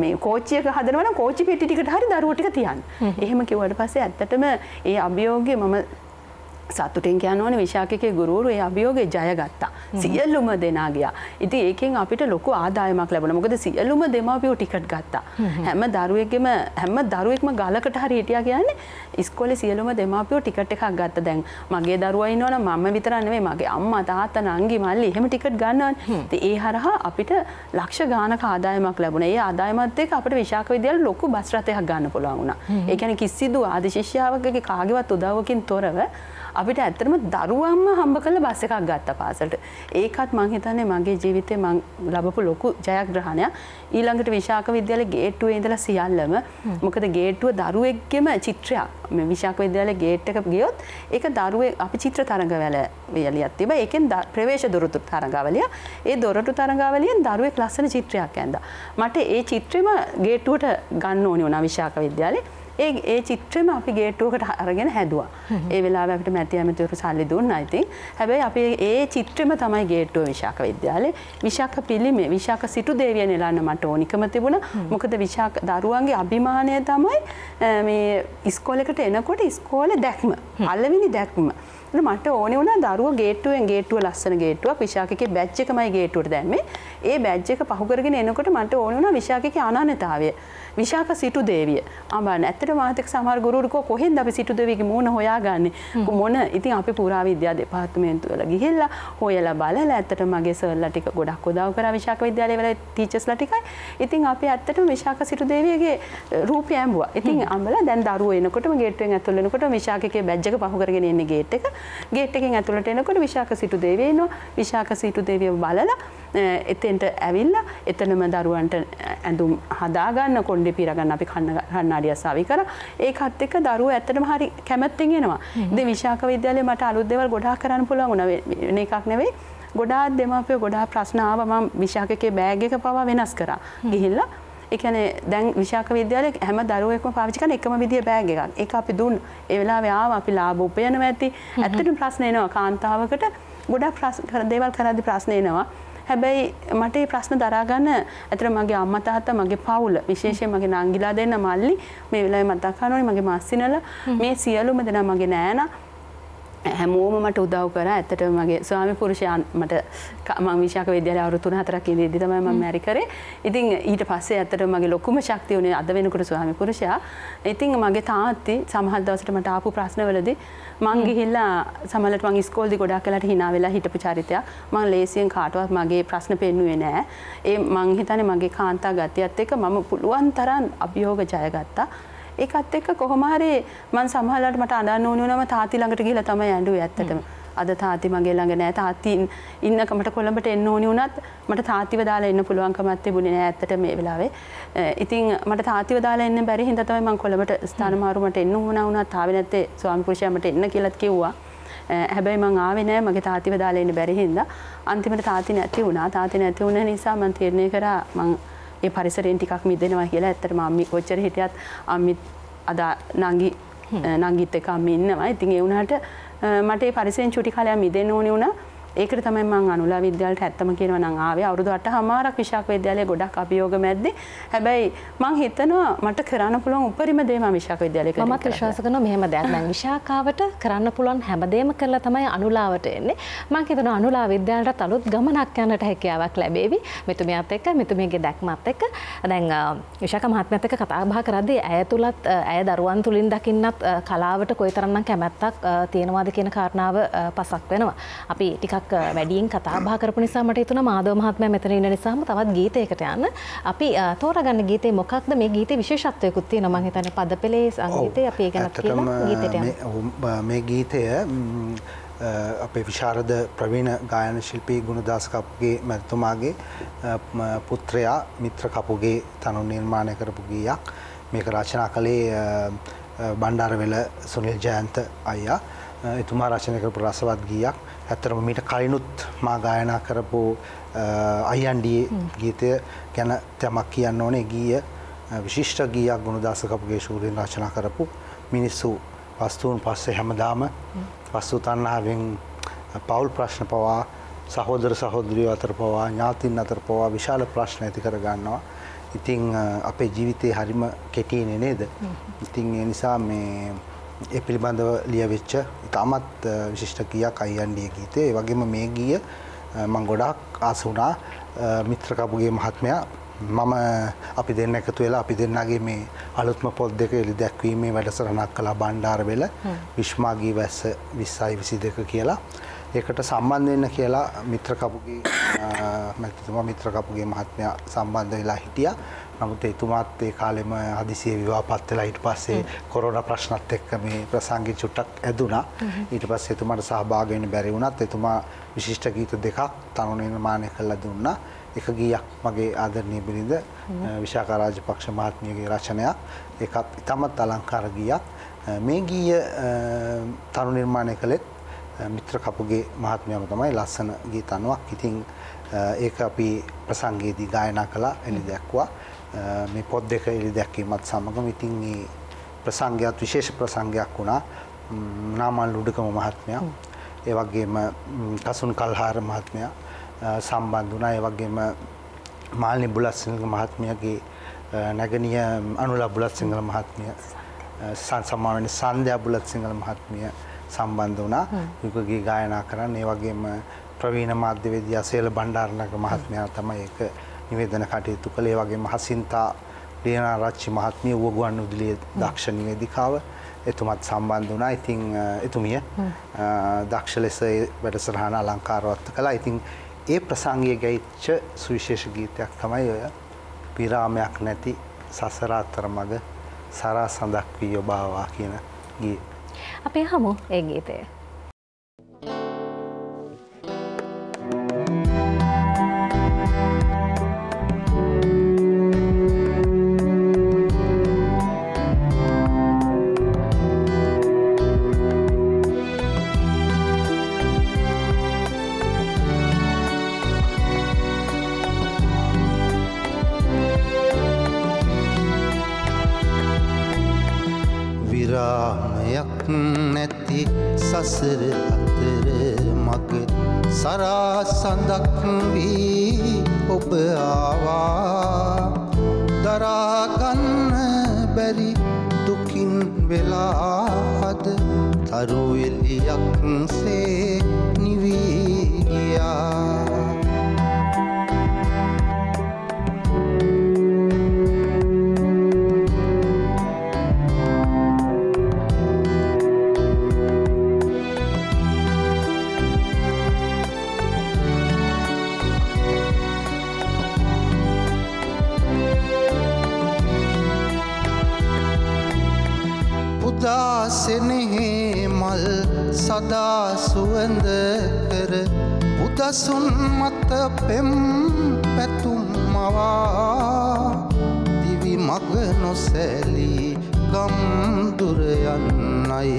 මේ කෝච්චියක හදනවා නම් කෝච්චි පෙට්ටි ටිකට හරි දරුවෝ ටික තියන්න. එහෙම කිව්වට පස්සේ ඇත්තටම ඒ අභියෝගය මම සතුටින් කියනවනේ විශාකයේ ගුරුවරු ඒ අභියෝගය ජයගත්තා. සියලුම දෙනා ගියා. ඉතින් ඒකෙන් අපිට ලොකු ආදායමක් ලැබුණා. මොකද සියලුම දෙමාපියෝ ටිකට් ගත්තා. හැම දරුවෙක්ගෙම හැම දරුවෙක්ම ගලකට හරි හිටියා කියන්නේ ඉස්කෝලේ සියලුම දෙමාපියෝ ටිකට් එකක් ගත්තා. දැන් මගේ දරුවා ඉන්නවනම් මම විතරක් නෙවෙයි මගේ අම්මා තාත්තා නංගි මල්ලි එහෙම ටිකට් ගන්නවනේ. ඉතින් ඒ හරහා අපිට ලක්ෂ ගානක ආදායමක් ලැබුණා. ඒ ආදායමත් එක්ක අපිට විශාක විද්‍යාලේ ලොකු බස් රථයක් ගන්න පුළුවන් වුණා. ඒ කියන්නේ කිසිදු ආදි ශිෂ්‍යාවකගේ කාගේවත් උදව්වකින් තොරව අපිට ඇත්තටම දරුවන්ම හම්බ කරලා බස් එකක් ගත්තා පාසලට. ඒකත් මං හිතන්නේ මගේ ජීවිතේ මං ලැබපු ලොකු ජයග්‍රහණයක්. ඊළඟට විශාක විද්‍යාලයේ ගේට්ටුවේ ඉඳලා සියල්ලම මොකද ගේට්ටුව දරුවෙක්ගේම චිත්‍රයක්. මේ විශාක විද්‍යාලයේ ගේට් එක ගියොත් ඒක දරුවේ අපි චිත්‍ර තරඟවල වියලියක් තිබා. ඒකෙන් ප්‍රවේශ දොරටු තරඟාවලිය. ඒ දොරටු තරඟාවලියෙන් දරුවෙක් ලස්සන චිත්‍රයක් ඇඳා. මට ඒ චිත්‍රෙම ගේට්ටුවට ගන්න ඕනේ වුණා විශාක විද්‍යාලයේ. ඒ ඒ චිත්‍රෙම අපි ගේට්ටුවකට අරගෙන හැදුවා. ඒ වෙලාවේ අපිට මැති ඇමතිවරු සල්ලි දුන්නා. ඉතින් හැබැයි අපි ඒ චිත්‍රෙම තමයි ගේට්ටුව විශාක විද්‍යාලේ විශාක පිළිමේ විශාක සිටු දේවියන් එළන්න මට ඕනිකම තිබුණා. මොකද විශාක දරුවන්ගේ අභිමානය තමයි මේ ඉස්කෝලේකට එනකොට ඉස්කෝලේ දැක්ම. අලවිනි දැක්ම. මට ඕනේ වුණා දරුවා ගේට්ටුවෙන් ගේට්ටුව ලස්සන ගේට්ටුවක් විශාකයේ බැජ් එකමයි ගේට්ටුවට දැම්මේ. ඒ බැජ් එක පහු කරගෙන එනකොට මට ඕනේ වුණා විශාකයේ අනන්‍යතාවය. විශාක සිටු දේවිය. අඹන්න ඇත්තට මාතක සමහර ගුරුවරු කොහෙන්ද අපි සිටු දේවියගේ මූණ හොයාගන්නේ? මොන ඉතින් අපි පුරා විද්‍යා දෙපාර්තමේන්තුව වල ගිහිල්ලා හොයලා බලලා ඇත්තට මගේ සර්ලා ටික ගොඩක් උදව් කරා විශාක විද්‍යාලයේ වල ටීචර්ස්ලා ටිකයි. ඉතින් අපි ඇත්තටම විශාක සිටු දේවියගේ රූපය ඇඹුවා. ඉතින් අඹලා දැන් දරුවෝ එනකොටම ගේට්ටුවෙන් ඇතුල් වෙනකොටම විශාකයේ බැජ් එක පහු කරගෙන එන්නේ ගේට් එක. ගේට් එකෙන් ඇතුළට එනකොට විශාක සිටු දේවිය එනවා. විශාක සිටු දේවිය බලලා එතෙන්ට ඇවිල්ලා එතනම දරුවන්ට ඇඳුම් හදා ගන්න කොණ්ඩේ පීර ගන්න අපි කන්නාඩිය සාවි කරා. ඒකත් එක්ක දරුවෝ ඇත්තටම හරි කැමැත්තෙන් එනවා. ඉතින් විශාක විද්‍යාලයේ මට අලුත් දේවල් ගොඩාක් කරන්න පුළුවන් වුණා. වෙන එකක් නෙවෙයි. ගොඩාක් දෙමාපිය ගොඩාක් ප්‍රශ්න ආවා. මම විශාකගේ බෑග් එක පවා වෙනස් කරා. ගිහිල්ලා ඒ කියන්නේ දැන් විශාක විද්‍යාලයේ හැම දරුවෙක්ම පාවිච්චි කරන එකම විදිය බෑග් එකක්. ඒක අපි දුන්න. ඒ වෙලාවේ ආවා අපි ලාභ උපයනවා ඇති. ඇත්තටම ප්‍රශ්න එනවා කාන්තාවකට ගොඩාක් දේවල් කරද්දී ප්‍රශ්න එනවා. හැබැයි මට මේ ප්‍රශ්න දරා ගන්න ඇත්තට මගේ අම්මා තාත්තා මගේ පවුල විශේෂයෙන් මගේ නංගිලා දෙන්න මල්ලි මේ වෙලාවේ මතක් කරනෝනේ මගේ මාස්සිනලා මේ සියලුම දෙනා මගේ නෑනා හැමෝම මට උදව් කරා. ඇත්තටම මගේ ස්වාමි පුරුෂයා මට මම විශාක විද්‍යාලයේ අවුරුදු තුන හතරක් ඉඳිද්දි තමයි මම මැරි කරේ. ඉතින් ඊට පස්සේ ඇත්තටම මගේ ලොකුම ශක්තිය උනේ අද වෙනකොට ස්වාමි පුරුෂයා. ඉතින් මගේ තාත්තා සමහර දවසට මට ආපු ප්‍රශ්නවලදී මං ගිහිල්ලා සමහරවිට මං ඉස්කෝලේදී ගොඩාක් වෙලාට hina වෙලා හිටපු චරිතයක්. මං ලේසියෙන් කාටවත් මගේ ප්‍රශ්න පෙන්නුවේ නැහැ. ඒ මං හිතන්නේ මගේ කාන්තා ගතියත් එක්ක මම පුළුවන් තරම් අභියෝග ජය ගත්තා. ඒකත් එක්ක කොහොම හරි මම සමහරවිට මට අඬන්න ඕන වුණාම තාත්ති ළඟට ගිහලා තමයි ඇඬුවේ ඇත්තටම. අද තාත්ති මගේ ළඟ නැහැ. තාත්ති ඉන්නකම මට කොළඹට එන්න ඕනි වුණත් මට තාත්තිව දාලා එන්න පුළුවන්කමක් තිබුණේ නැහැ ඇත්තටම මේ වෙලාවේ. ඉතින් මට තාත්තිව දාලා එන්න බැරි හින්දා තමයි මම කොළඹට ස්ථාන මාරු මට එන්න ඕන වුණාත් ආවේ නැත්තේ ස්වාමි පුරුෂයා මට එන්න කියලාත් කිව්වා. හැබැයි මම ආවේ නැහැ මගේ තාත්තිව දාලා එන්න බැරි හින්දා. අන්තිමට තාත්ති නැති වුණා. තාත්ති නැති වුණ නිසා මම තීරණය කරා මම ඒ පරිසරයෙන් ටිකක් මිදෙනවා කියලා. ඇත්තටම අම්මි කොච්චර හිටියත් අම්මි අද නංගි නංගිත් එක්ක අම්මි ඉන්නවා. ඉතින් ඒ වුණාට මට ඒ පරිසරයෙන් චුටි කාලයක් මිදෙන්න ඕනේ වුණා. ඒකට තමයි මම අනුලා විද්‍යාලයට ඇත්තම කියනවා නම් ආවේ. අවුරුදු අටහමාරක් විශාක විද්‍යාලයේ ගොඩක් අභියෝග මැද්දේ. හැබැයි මම හිතනවා මට කරන්න පුළුවන් උපරිම දේ මම විශාක විද්‍යාලයේ කරා. මමත් විශ්වාස කරනවා මෙහෙම දෙයක් දැන් විශාකාවට කරන්න පුළුවන් හැමදේම කරලා තමයි අනුලාවට එන්නේ. මම හිතනවා අනුලා විද්‍යාලයට අලුත් ගමනක් යන්නට හැකියාවක් ලැබෙවි. මෙතුමියත් එක්ක මෙතුමියගේ දැක්මත් එක්ක දැන් විශාක මහත්මියත් එක්ක කතා බහ කරද්දී ඇය තුලත් ඇය දරුවන් තුලින් දකින්නත් කලාවට කොයිතරම්නම් කැමැත්තක් තියෙනවද කියන කාරණාව පසක් වෙනවා. අපි ටිකක් වැඩියෙන් කතා බහ කරපු නිසා මට හිතුණා මාධව මහත්මයා මෙතන ඉන්න නිසාම තවත් ගීතයකට යන්න. අපි තෝරගන්න ගීතේ මොකක්ද? මේ ගීතේ විශේෂත්වයකුත් තියෙනවා. මම හිතන්නේ පදපෙළේ සංගීතය අපි ඒ ගැනත් කියලා ගීතයට යනවා. මේ ගීතය අපේ විශාරද ප්‍රවීණ ගායන ශිල්පී ගුණදාස කපුගේ මැතිතුමාගේ පුත්‍රයා මිත්‍ර කපුගේ තනු නිර්මාණය කරපු ගීයක්. මේක රචනා කළේ බණ්ඩාරවෙල සුනිල් ජයන්ත අයියා. එතුමා රචනය කරපු රසවත් ගීයක්. ඇත්තටම මීට කලිනුත් මා ගායනා කරපු අයියන්ඩියේ ගීතය ගැන තමක් කියන්න ඕනේ. ගීය විශිෂ්ට ගීයක් ගුණදාස කපුගේ ශූරයෙන් රචනා කරපු මිනිස්සු වස්තුන් පස්සේ හැමදාම වස්තු තණ්හාවෙන් පවුල් ප්‍රශ්න පවා සහෝදර සහෝදරියෝ අතර පවා ඥාතීන් අතර පවා විශාල ප්‍රශ්න ඇති කර ගන්නවා. ඉතින් අපේ ජීවිතේ හරිම කෙටිනේ නේද? ඉතින් ඒ නිසා මේ ඒ පිළිබඳව ලියවිච්ච ඉතාමත් විශිෂ්ට ගීයක් අයියන්ඩිය ගීතේ. ඒ වගේම මේ ගීය මම ගොඩාක් ආස වුණා මිත්‍ර කපුගේ මහත්මයා මම අපි දෙන්න එකතු වෙලා අපි දෙන්නගේ මේ අලුත්ම පොත් දෙක එළි දැක්වීමේ වැඩසටහනක් කළා බණ්ඩාරවෙල විශ්මාගී වැස්ස විස්සයි විසිදෙක කියලා. ඒකට සම්බන්ධ වෙන්න කියලා මිත්‍ර කපුගේ මම මිත්‍ර කපුගේ මහත්මයා සම්බන්ධ වෙලා හිටියා. නමුත් එතුමාත් ඒ කාලෙම හදිසියේ විවාහපත් වෙලා ඊට පස්සේ කොරෝනා ප්‍රශ්නත් එක්ක මේ ප්‍රසංගය චුට්ටක් ඇදුණා. ඊට පස්සේ එතුමාට සහභාගී වෙන්න බැරි වුණත් එතුමා විශිෂ්ට ගීත දෙකක් තනු නිර්මාණය කළා දුන්නා. එක ගීයක් මගේ ආදරණීය බිරිඳ විශාක රාජපක්ෂ මහත්මියගේ රචනයක්. ඒකත් ඉතාමත් අලංකාර ගීයක්. මේ ගීය තනු නිර්මාණය කළේ මිත්‍ර කපුගේ මහත්මයාම තමයි. ලස්සන ගීතනුවක්. ඉතින් ඒක අපි ප්‍රසංගයේදී ගායනා කළා එළි දැක්වුවා. මේ පොත් දෙක එළි දැක්වීමත් සමගම ඉතින් මේ ප්‍රසංගයත් විශේෂ ප්‍රසංගයක් වුණා. නාමල් උඩකම මහත්මයා ඒ වගේම කසුන් කල්හාර මහත්මයා සම්බන්ධ වුණා. ඒ වගේම මාල්නි බුලත්සිංහ මහත්මියගේ නැගණිය අනුලා බුලත්සිංහ මහත්මිය සම්මාන සන්ධ්‍යා බුලත්සිංහ මහත්මිය සම්බන්ධ වුණා. යුගගේ ගායනා කරන්න. ඒ වගේම ප්‍රවීණ මාධ්‍යවේදියා සේල බණ්ඩාරනායක මහත්මයා තමයි ඒක නිවේදන කටයුතු කළේ. ඒ වගේම හසින්තා ලියනාරච්චි මහත්මිය උවගුවන් උදලියේ දක්ෂ නිවේදිකාව එතුමත් සම්බන්ධ වුණා. ඉතින් එතුමිය දක්ෂ ලෙස වැඩසටහන අලංකාරවත් කළා. ඉතින් ඒ ප්‍රසංගයේ ගීච්ච සුවිශේෂ ගීතයක් තමයි ඔය විරාමයක් නැති සසර අතරමඟ සරා සඳක් වී ඔබ ආවා කියන ගීතය. අපි හමු ඒ ගීතය. සසර අතර මග සරා සඳක් වී ඔබ ආවා දරා ගන්න බැරි දුකින් වෙලා අද තරු එළියක් සේ නිවි ගියා. උදාසනේ මල් සදා සුවඳ කර උදසුන් මත පෙම් පැතුම් ආවා දිවි මග නොසැලී ගම් දුර යන්නයි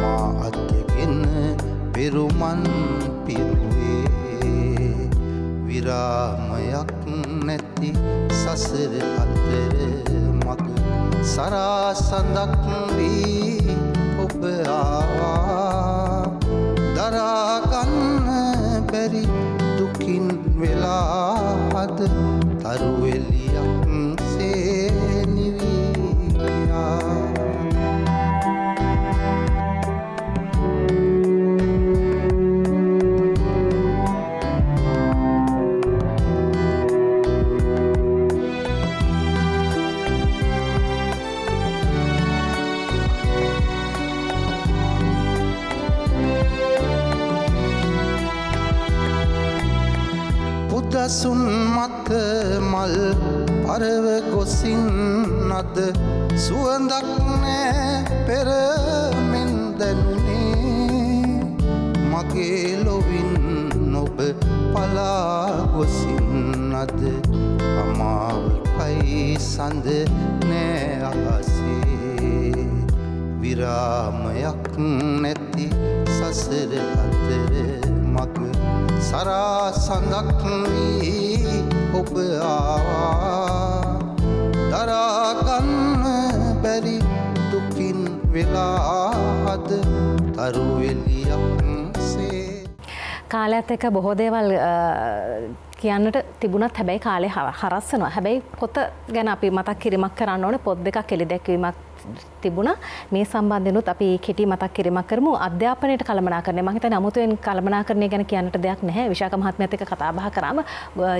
මා අත්ගෙන පෙරුමන් පිරුවේ විරාමයක් නැති සසර අතර මග සරා සඳක් වී ඔබ ආවා දරා ගන්න බැරි දුකින් වෙලා අද තරු එළියක් සේ නිවි ගියා. උදසුන් මත මල් පරව ගොසින් නද සුවඳක් නෑ පෙර මෙන් දැනුනේ මගේ ලොවින් ඔබ පලා ගොසින් නද අමාවකයි සඳ නෑ අහසේ විරාමයක් නැති සසර අතර මග සරා සඳක් වී ඔබ ආවා දරා ගන්න බැරි දුකින් වෙලා අද තරු එළියක් සේ. කාලයත් එක්ක බොහෝ දේවල් කියන්නට තිබුණත් හැබැයි කාලේ හරස්සනවා. හැබැයි පොත ගැන අපි මතක් කිරීමක් කරන්න ඕනේ. පොත් දෙකක් එළි දැක්වීමක් තිබුණා. මේ සම්බන්ධෙනුත් අපි කෙටි මතක් කිරීමක් කරමු. අධ්‍යාපනයේට කළමනාකරණය මම හිතන්නේ අමුතුවෙන් කළමනාකරණය ගැන කියන්නට දෙයක් නැහැ. විශාක මහත්මයාත් එක්ක කතා බහ කරාම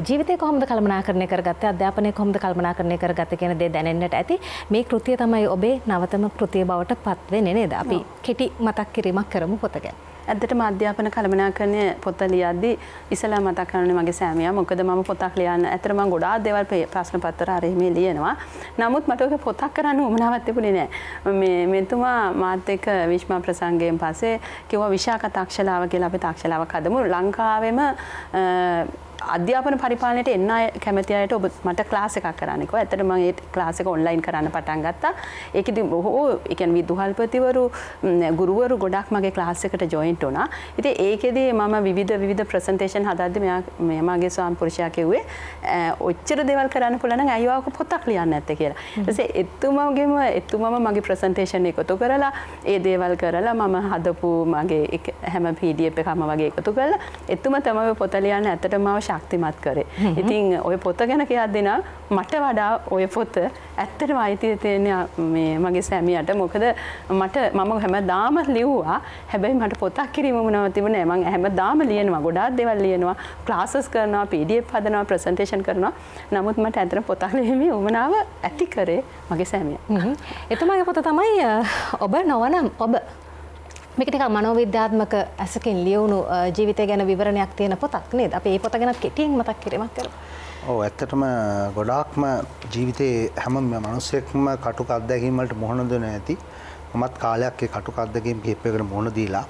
ජීවිතේ කොහොමද කළමනාකරණය කරගත්තේ, අධ්‍යාපනය කොහොමද කළමනාකරණය කරගත්තේ කියන දේ දැනෙන්නට ඇති. මේ කෘතිය තමයි ඔබේ නවතම කෘතිය බවට පත් වෙන්නේ නේද? අපි කෙටි මතක් කිරීමක් කරමු පොත ගැන. ඇත්තටම අධ්‍යාපන කළමනාකරණය පොත ලියද්දී ඉස්සලා මතක් කරන්නේ මගේ සෑමියා. මොකද මම පොතක් ලියන්න ඇත්තට මම ගොඩාක් දේවල් ප්‍රශ්න පත්‍ර ආරෙහිමේ ලියනවා. නමුත් මට ඔක පොතක් කරන්න උවමනාවක් තිබුණේ නැහැ. මේ මෙතුමා මාත් එක්ක විශ්මා ප්‍රසංගයෙන් පස්සේ කිව්වා විශාක තාක්ෂලාව කියලා අපි තාක්ෂලාවක් හදමු. ලංකාවෙම අධ්‍යාපන පරිපාලනයට එන්න කැමති අයට ඔබ මට ක්ලාස් එකක් කරන්න කිව්වා. ඇත්තට මම ඒ ක්ලාස් එක ඔන්ලයින් කරන්න පටන් ගත්තා. ඒකෙදි බොහෝ ඒ කියන්නේ විදුහල්පතිවරු ගුරුවරු ගොඩක් මගේ ක්ලාස් එකට ජොයින්ට් වුණා. ඉතින් ඒකෙදි මම විවිධ විවිධ ප්‍රසන්ටේෂන් හදද්දි මෙයා මගේ ස්වාම පුරුෂයා කිව්වේ ඔච්චර දේවල් කරන්න පුළුවන් නම් අයියෝ ඔක පොතක් ලියන්න ඇත්තේ කියලා. ඊටසේ එතුමගෙම එතුමම මගේ ප්‍රසන්ටේෂන් එකතු කරලා ඒ දේවල් කරලා මම හදපු මගේ හැම පී ඩී එෆ් එකම වගේ එකතු කරලා එතුම තමයි පොත ලියන්න ඇත්තටම ශක්තිමත් කරේ. ඉතින් ඔය පොත ගැන කියද්දී නම් මට වඩා ඔය පොත ඇත්තටම අයිති තියෙන්නේ මගේ සැමියාට. මොකද මට මම හැමදාම ලිව්වා. හැබැයි මට පොතක් කිරීම වුණාම තිබුණේ නැහැ. මම හැමදාම ලියනවා, ගොඩාක් දේවල් ලියනවා, ක්ලාසස් කරනවා, පී ඩී එෆ් හදනවා, ප්‍රසන්ටේෂන් කරනවා. නමුත් මට ඇත්තට පොතක් ලියීමේ උවමනාව ඇති කරේ මගේ සැමියා. එතුමාගේ පොත තමයි ඔබ නොවනම් ඔබ. මේක ටිකක් මනෝවිද්‍යාත්මක ඇසකින් ලියවුණු ජීවිතය ගැන විවරණයක් තියෙන පොතක් නේද? අපි මේ පොත ගැන කෙටියෙන් මතක් කිරීමක් කරමු. ඔව් ඇත්තටම ගොඩාක්ම ජීවිතේ හැම මිනිස්සෙක්ම කටුක අත්දැකීම් වලට මුහුණ දෙන ඇති. මමත් කාලයක් ඒ කටුක අත්දැකීම් කීප එකකට මුහුණ දීලා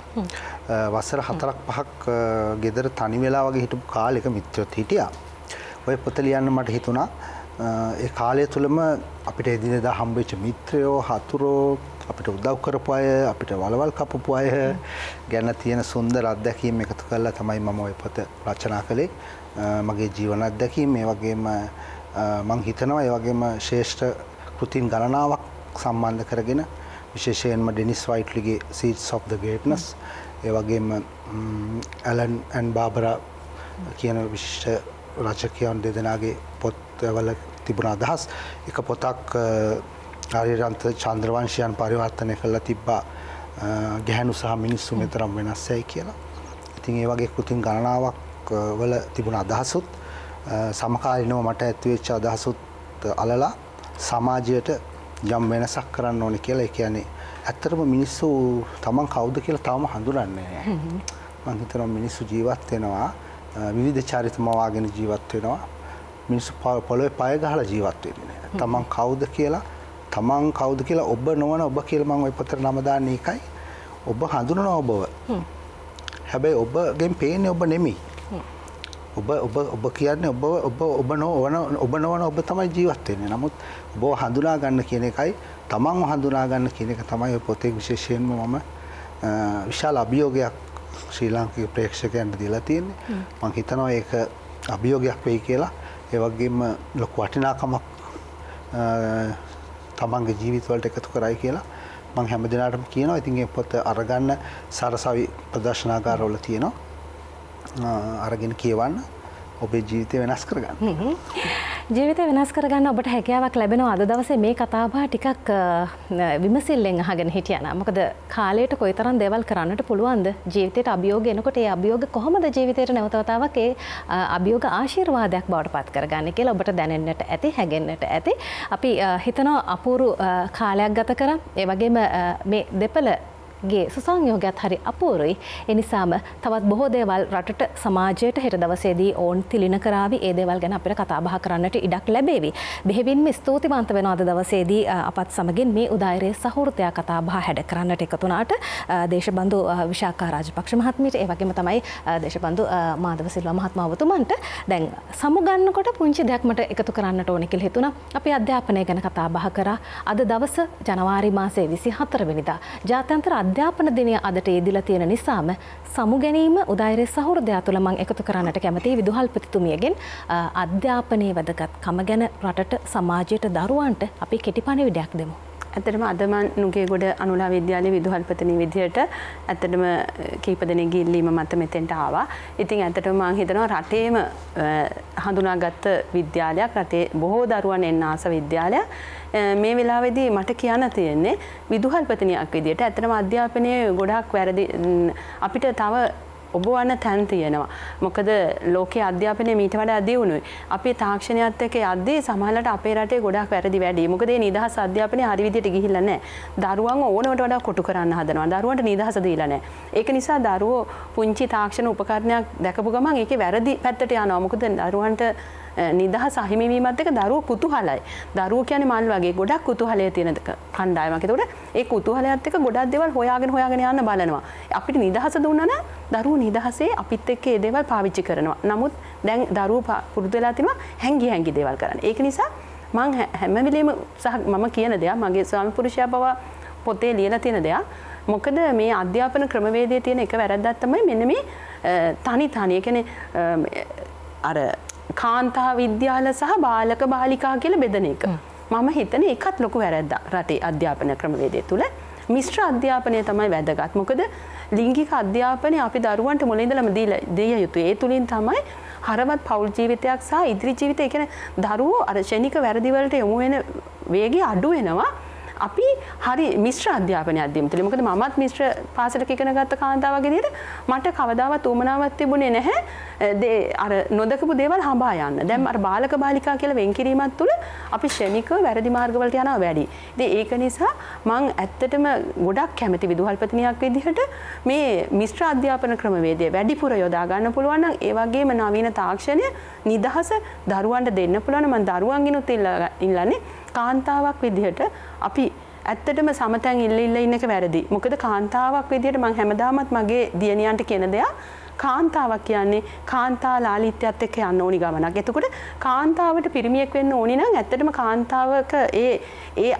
වසර හතරක් පහක් ගෙදර තනි වෙලා වගේ හිටපු කාලෙක මිත්‍රොත් හිටියා. ඔය පොත ලියන්න මට හිතුණා. ඒ කාලය තුලම අපිට එදිනෙදා හම්බෙච්ච මිත්‍රයෝ, හතුරෝ, අපිට උදව් කරපු අය, අපිට වලවල් කපපු අය ගැන තියෙන සුන්දර අත්දැකීම් එකතු කරලා තමයි මම ওই පොත රචනා කළේ. මගේ ජීවන අත්දැකීම්, ඒ වගේම මම හිතනවා ඒ වගේම ශ්‍රේෂ්ඨ කෘතින් ගණනාවක් සම්බන්ධ කරගෙන විශේෂයෙන්ම ඩෙනිස් වයිට්ලිගේ Seeds of the Greatness, ඒ වගේම ඇලන් ඇන් බාබරා කියන විශිෂ්ට රචකයන් දෙදෙනාගේ පොත්වල තිබුණ අදහස්. එක පොතක් ආර්යරන්ත චන්ද්‍රවංශයන් පරිවර්තනය කළා තිබ්බා ගැහැණු සහ මිනිස්සු මෙතරම් වෙනස්යි කියලා. ඉතින් ඒ වගේ කෘති ගණනාවක් වල තිබුණ අදහසුත් සමකාලීනව මට ඇතිවෙච්ච අදහසුත් අලලා සමාජයට යම් වෙනසක් කරන්න ඕනේ කියලා. ඒ කියන්නේ ඇත්තටම මිනිස්සු තමන් කවුද කියලා තාම හඳුනන්නේ නැහැ. මම හිතනවා මිනිස්සු ජීවත් වෙනවා, විවිධ චරිතම වාගෙන ජීවත් වෙනවා. මිනිස්සු පොළොවේ පය ගහලා ජීවත් වෙන්නේ නැහැ. තමන් කවුද කියලා තමන් කවුද කියලා ඔබ නොවන ඔබ කියලා මම ওই පොතේ නම දාන්නේ එකයි. ඔබ හඳුනනවා ඔබව. හැබැයි ඔබගෙන් පේන්නේ ඔබ නෙමෙයි. ඔබ ඔබ ඔබ කියන්නේ ඔබ ඔබ ඔබ නොවන ඔබ නොවන ඔබ තමයි ජීවත් වෙන්නේ. නමුත් ඔබව හඳුනා ගන්න කියන එකයි, තමන්ව හඳුනා ගන්න කියන එක තමයි ওই පොතේ විශේෂයෙන්ම මම විශාල අභියෝගයක් ශ්‍රී ලාංකික ප්‍රේක්ෂකයන්ට දීලා තියෙන්නේ. මම හිතනවා ඒක අභියෝගයක් වෙයි කියලා. ඒ වගේම ලොකු වටිනාකමක් තමන්ගේ ජීවිතවලට එකතු කරයි කියලා මම හැම දිනකටම කියනවා. ඉතින් මේ පොත අරගන්න සරසවි ප්‍රදර්ශනාගාරවල තියෙනවා. අරගෙන කියවන්න, ඔබේ ජීවිතය වෙනස් කරගන්න. ජීවිතය වෙනස් කරගන්න ඔබට හැකියාවක් ලැබෙනවා. අද දවසේ මේ කතාබහ ටිකක් විමසිල්ලෙන් අහගෙන හිටියා නම්, මොකද කාලයට කොයිතරම් දේවල් කරන්නට පුළුවන්ද? ජීවිතයට අභියෝග එනකොට ඒ අභියෝග කොහොමද ජීවිතයට නැවත වතාවක් ඒ අභියෝග ආශිර්වාදයක් බවට පත් කරගන්නේ කියලා ඔබට දැනෙන්නට ඇති, හැගෙන්නට ඇති. අපි හිතනවා අපූර්ව කාලයක් ගත කරා. ඒ වගේම මේ දෙපළ ගේ සුසංයෝගයත් හරි අපූර්වයි. එනිසාම තවත් බොහෝ දේවල් රටට, සමාජයට හෙට දවසේදී ඕන් තිලින කරાવી. ඒ දේවල් ගැන අපිට කතා බහ කරන්නට ඉඩක් ලැබෙවි. බෙහෙවින්ම ස්තුතිවන්ත වෙනවා අද දවසේදී අපත් සමගින් මේ උදායරයේ සහෘදයා කතා බහ හැඩ කරන්නට එකතු වුණාට. දේශබන්දු විශාඛා රාජපක්ෂ මහත්මියට, ඒ වගේම තමයි දේශබන්දු මාධව සිල්වා මහත්මාවතුමන්ට. දැන් සමුගන්නකොට පුංචි දෙයක් මට එකතු කරන්නට ඕනේ කියලා හිතුණා. අපි අධ්‍යාපනය ගැන කතා බහ කරා. අද දවස ජනවාරි මාසයේ විසිහතර වෙනිදා ජාත්‍යන්තර අධ්‍යාපන දිනය අදට යෙදිලා තියෙන නිසාම සමුගැනීම උදායරේ සහෘදයා තුළ මම එකතු කරන්නට කැමතියි විදුහල්පතිතුමියගෙන් අධ්‍යාපනයේ වැදගත්කම ගැන රටට, සමාජයට, දරුවන්ට අපි කෙටි පණිවිඩයක් දෙමු. ඇත්තටම අද මම නුගේගොඩ අනුලා විද්‍යාලයේ විදුහල්පතිනි විදියට ඇත්තටම කීප දෙනෙක් ගිල්ලීම මත මෙතෙන්ට ආවා. ඉතින් ඇත්තටම මම හිතනවා රටේම හඳුනාගත් විද්‍යාලයක්, රටේ බොහෝ දරුවන් එන්න ආස විද්‍යාලයක්. මේ වෙලාවේදී මට කියන්න තියෙන්නේ විදුහල්පතිනියක් විදියට ඇත්තටම අධ්‍යාපනයේ ගොඩාක් වැරදි අපිට තව ඔබවන්න තැන් තියෙනවා. මොකද ලෝකයේ අධ්‍යාපනය මීට වඩා දියුණුයි. අපේ තාක්ෂණයත් එක්ක යද්දී සමහරවිට අපේ රටේ ගොඩක් වැරදි වැඩි. මොකද මේ නිදහස් අධ්‍යාපනය හරි විදිහට ගිහිල්ලා නැහැ. දරුවන්ව ඕනවට වඩා කොටු කරන්න හදනවා. දරුවන්ට නිදහස දීලා නැහැ. ඒක නිසා දරුවෝ පුංචි තාක්ෂණ උපකරණයක් දැකපු ගමන් ඒකේ වැරදි පැත්තට යනවා. මොකද දරුවන්ට නිදහස අහිමි වීමත් එක්ක දරුවෝ කුතුහලයි. දරුවෝ කියන්නේ මල් වගේ ගොඩක් කුතුහලයේ තියෙන කණ්ඩායමක්. ඒකට ඒ කුතුහලයත් එක්ක ගොඩක් දේවල් හොයාගෙන හොයාගෙන යන්න බලනවා. අපිට නිදහස දුන්නා නම් දරුවෝ නිදහසේ අපිත් එක්ක ඒ දේවල් පාවිච්චි කරනවා. නමුත් දැන් දරුවෝ පුරුදු වෙලා තිනවා හැංගි හැංගි දේවල් කරන්න. ඒක නිසා මම හැම වෙලෙම මම කියන දෙයක්, මගේ ස්වාමි පුරුෂයා බව පොතේ ලියලා තියෙන දෙයක්. මොකද මේ අධ්‍යාපන ක්‍රමවේදයේ තියෙන එක වැරද්දක් තමයි මෙන්න මේ තනි තනි. ඒ කියන්නේ අර කාන්තා විද්‍යාල සහ බාලක බාලිකා කියලා බෙදන එක. මම හිතන්නේ ඒකත් ලොකු වැරද්දක් රටේ අධ්‍යාපන ක්‍රමවේදය තුළ. මිශ්‍ර අධ්‍යාපනය තමයි වැදගත්. මොකද ලිංගික අධ්‍යාපනය අපි දරුවන්ට මුලින් ඉඳලම දීලා යුතුයි. ඒ තුලින් තමයි හරවත් පෞල් ජීවිතයක් සහ ඉදිරි ජීවිතය, ඒ කියන්නේ දරුවෝ අර ශනික වැරදි වලට යොමු වෙන වේගය අඩු වෙනවා. අපි හරි මිශ්‍ර අධ්‍යාපනයක් දෙමු. මොකද මමත් මිශ්‍ර පාසලක ඉගෙන ගත්ත කාන්තාවක් විදිහට මට කවදාවත් උමනාවක් තිබුණේ නැහැ අර නොදකපු දේවල් හඹා යන්න. දැන් අර බාලක බාලිකා කියලා වෙන් කිරීමත් තුළ අපි ශනිකව වැරදි මාර්ගවලට යනවා වැඩි. ඉතින් ඒක නිසා මම ඇත්තටම ගොඩක් කැමති විදුහල්පතිනියක් විදිහට මේ මිශ්‍ර අධ්‍යාපන ක්‍රමවේදය වැඩිපුර යොදා ගන්න පුළුවන් නම්, ඒ වගේම නවීන තාක්ෂණය, නිදහස දරුවන්ට දෙන්න පුළුවන්. මම දරුවන්ගිනුත් ඉල්ලන්නේ කාන්තාවක් විදිහට අපි ඇත්තටම සමතැන් ඉල්ල ඉල්ල ඉන්න එක වැරදි. මොකද කාන්තාවක් විදිහට මම හැමදාමත් මගේ දියණියන්ට කියන දෙයක්, කාන්තාවක් කියන්නේ කාන්තා ලාලිත්‍යයත් එක්ක යන්න ඕනි ගමනක්. එතකොට කාන්තාවට පිරිමියෙක් වෙන්න ඕනි නම් ඇත්තටම කාන්තාවක ඒ ඒ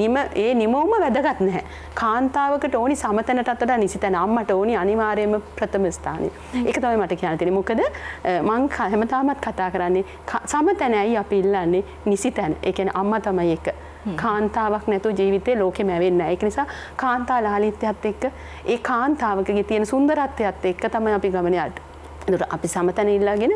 නිම ඒ නිමවම වැදගත් නැහැ. කාන්තාවකට ඕනි සමතැනටත් වඩා නිසිතැන. අම්මට ඕනි අනිවාර්යයෙන්ම ප්‍රථම ස්ථානය. ඒක තමයි මට කියන්න තියෙන්නේ. මොකද මම හැමදාමත් කතා කරන්නේ සමතැන ඇයි අපි ඉල්ලන්නේ, නිසිතැන. ඒ කියන්නේ අම්මා තමයි එක. කාන්තාවක් නැතුව ජීවිතේ ලෝකෙ මැවෙන්නේ නැහැ. ඒක නිසා කාන්තා ලාලිත්‍යයත් එක්ක ඒ කාන්තාවකගේ තියෙන සුන්දරත්වයත් එක්ක තමයි අපි ගමනේ යට. ඒකට අපි සමතන ඉල්ලාගෙන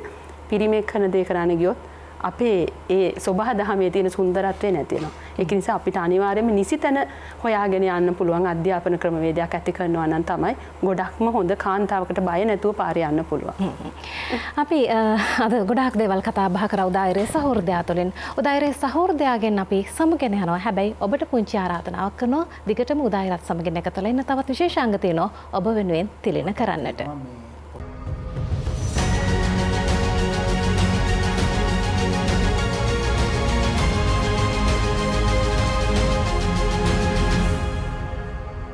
පිරිමේ කරන දේ කරන්න ගියොත් අපේ ඒ සබහ දහමේ තියෙන සුන්දරත්වය නැති වෙනවා. ඒක නිසා අපිට අනිවාර්යයෙන්ම නිසිතන හොයාගෙන යන්න පුළුවන් අධ්‍යාපන ක්‍රමවේදයක් ඇති කරනවා නම් තමයි ගොඩක්ම හොඳ කාන්තාවකට බය නැතුව පාරේ යන්න පුළුවන්. අපි අද ගොඩක් දේවල් කතා බහ කරා උදායරේ සහෝර්දයා තුළින්. උදායරේ සහෝර්දයාගෙන් අපි සමගෙන යනවා. හැබැයි ඔබට පුංචි ආරාධනාවක් කරනවා. දිගටම උදායරත් සමගෙන එකතු වෙලා ඉන්න. තවත් විශේෂාංග තියෙනවා ඔබ වෙනුවෙන් තිලින කරන්නට.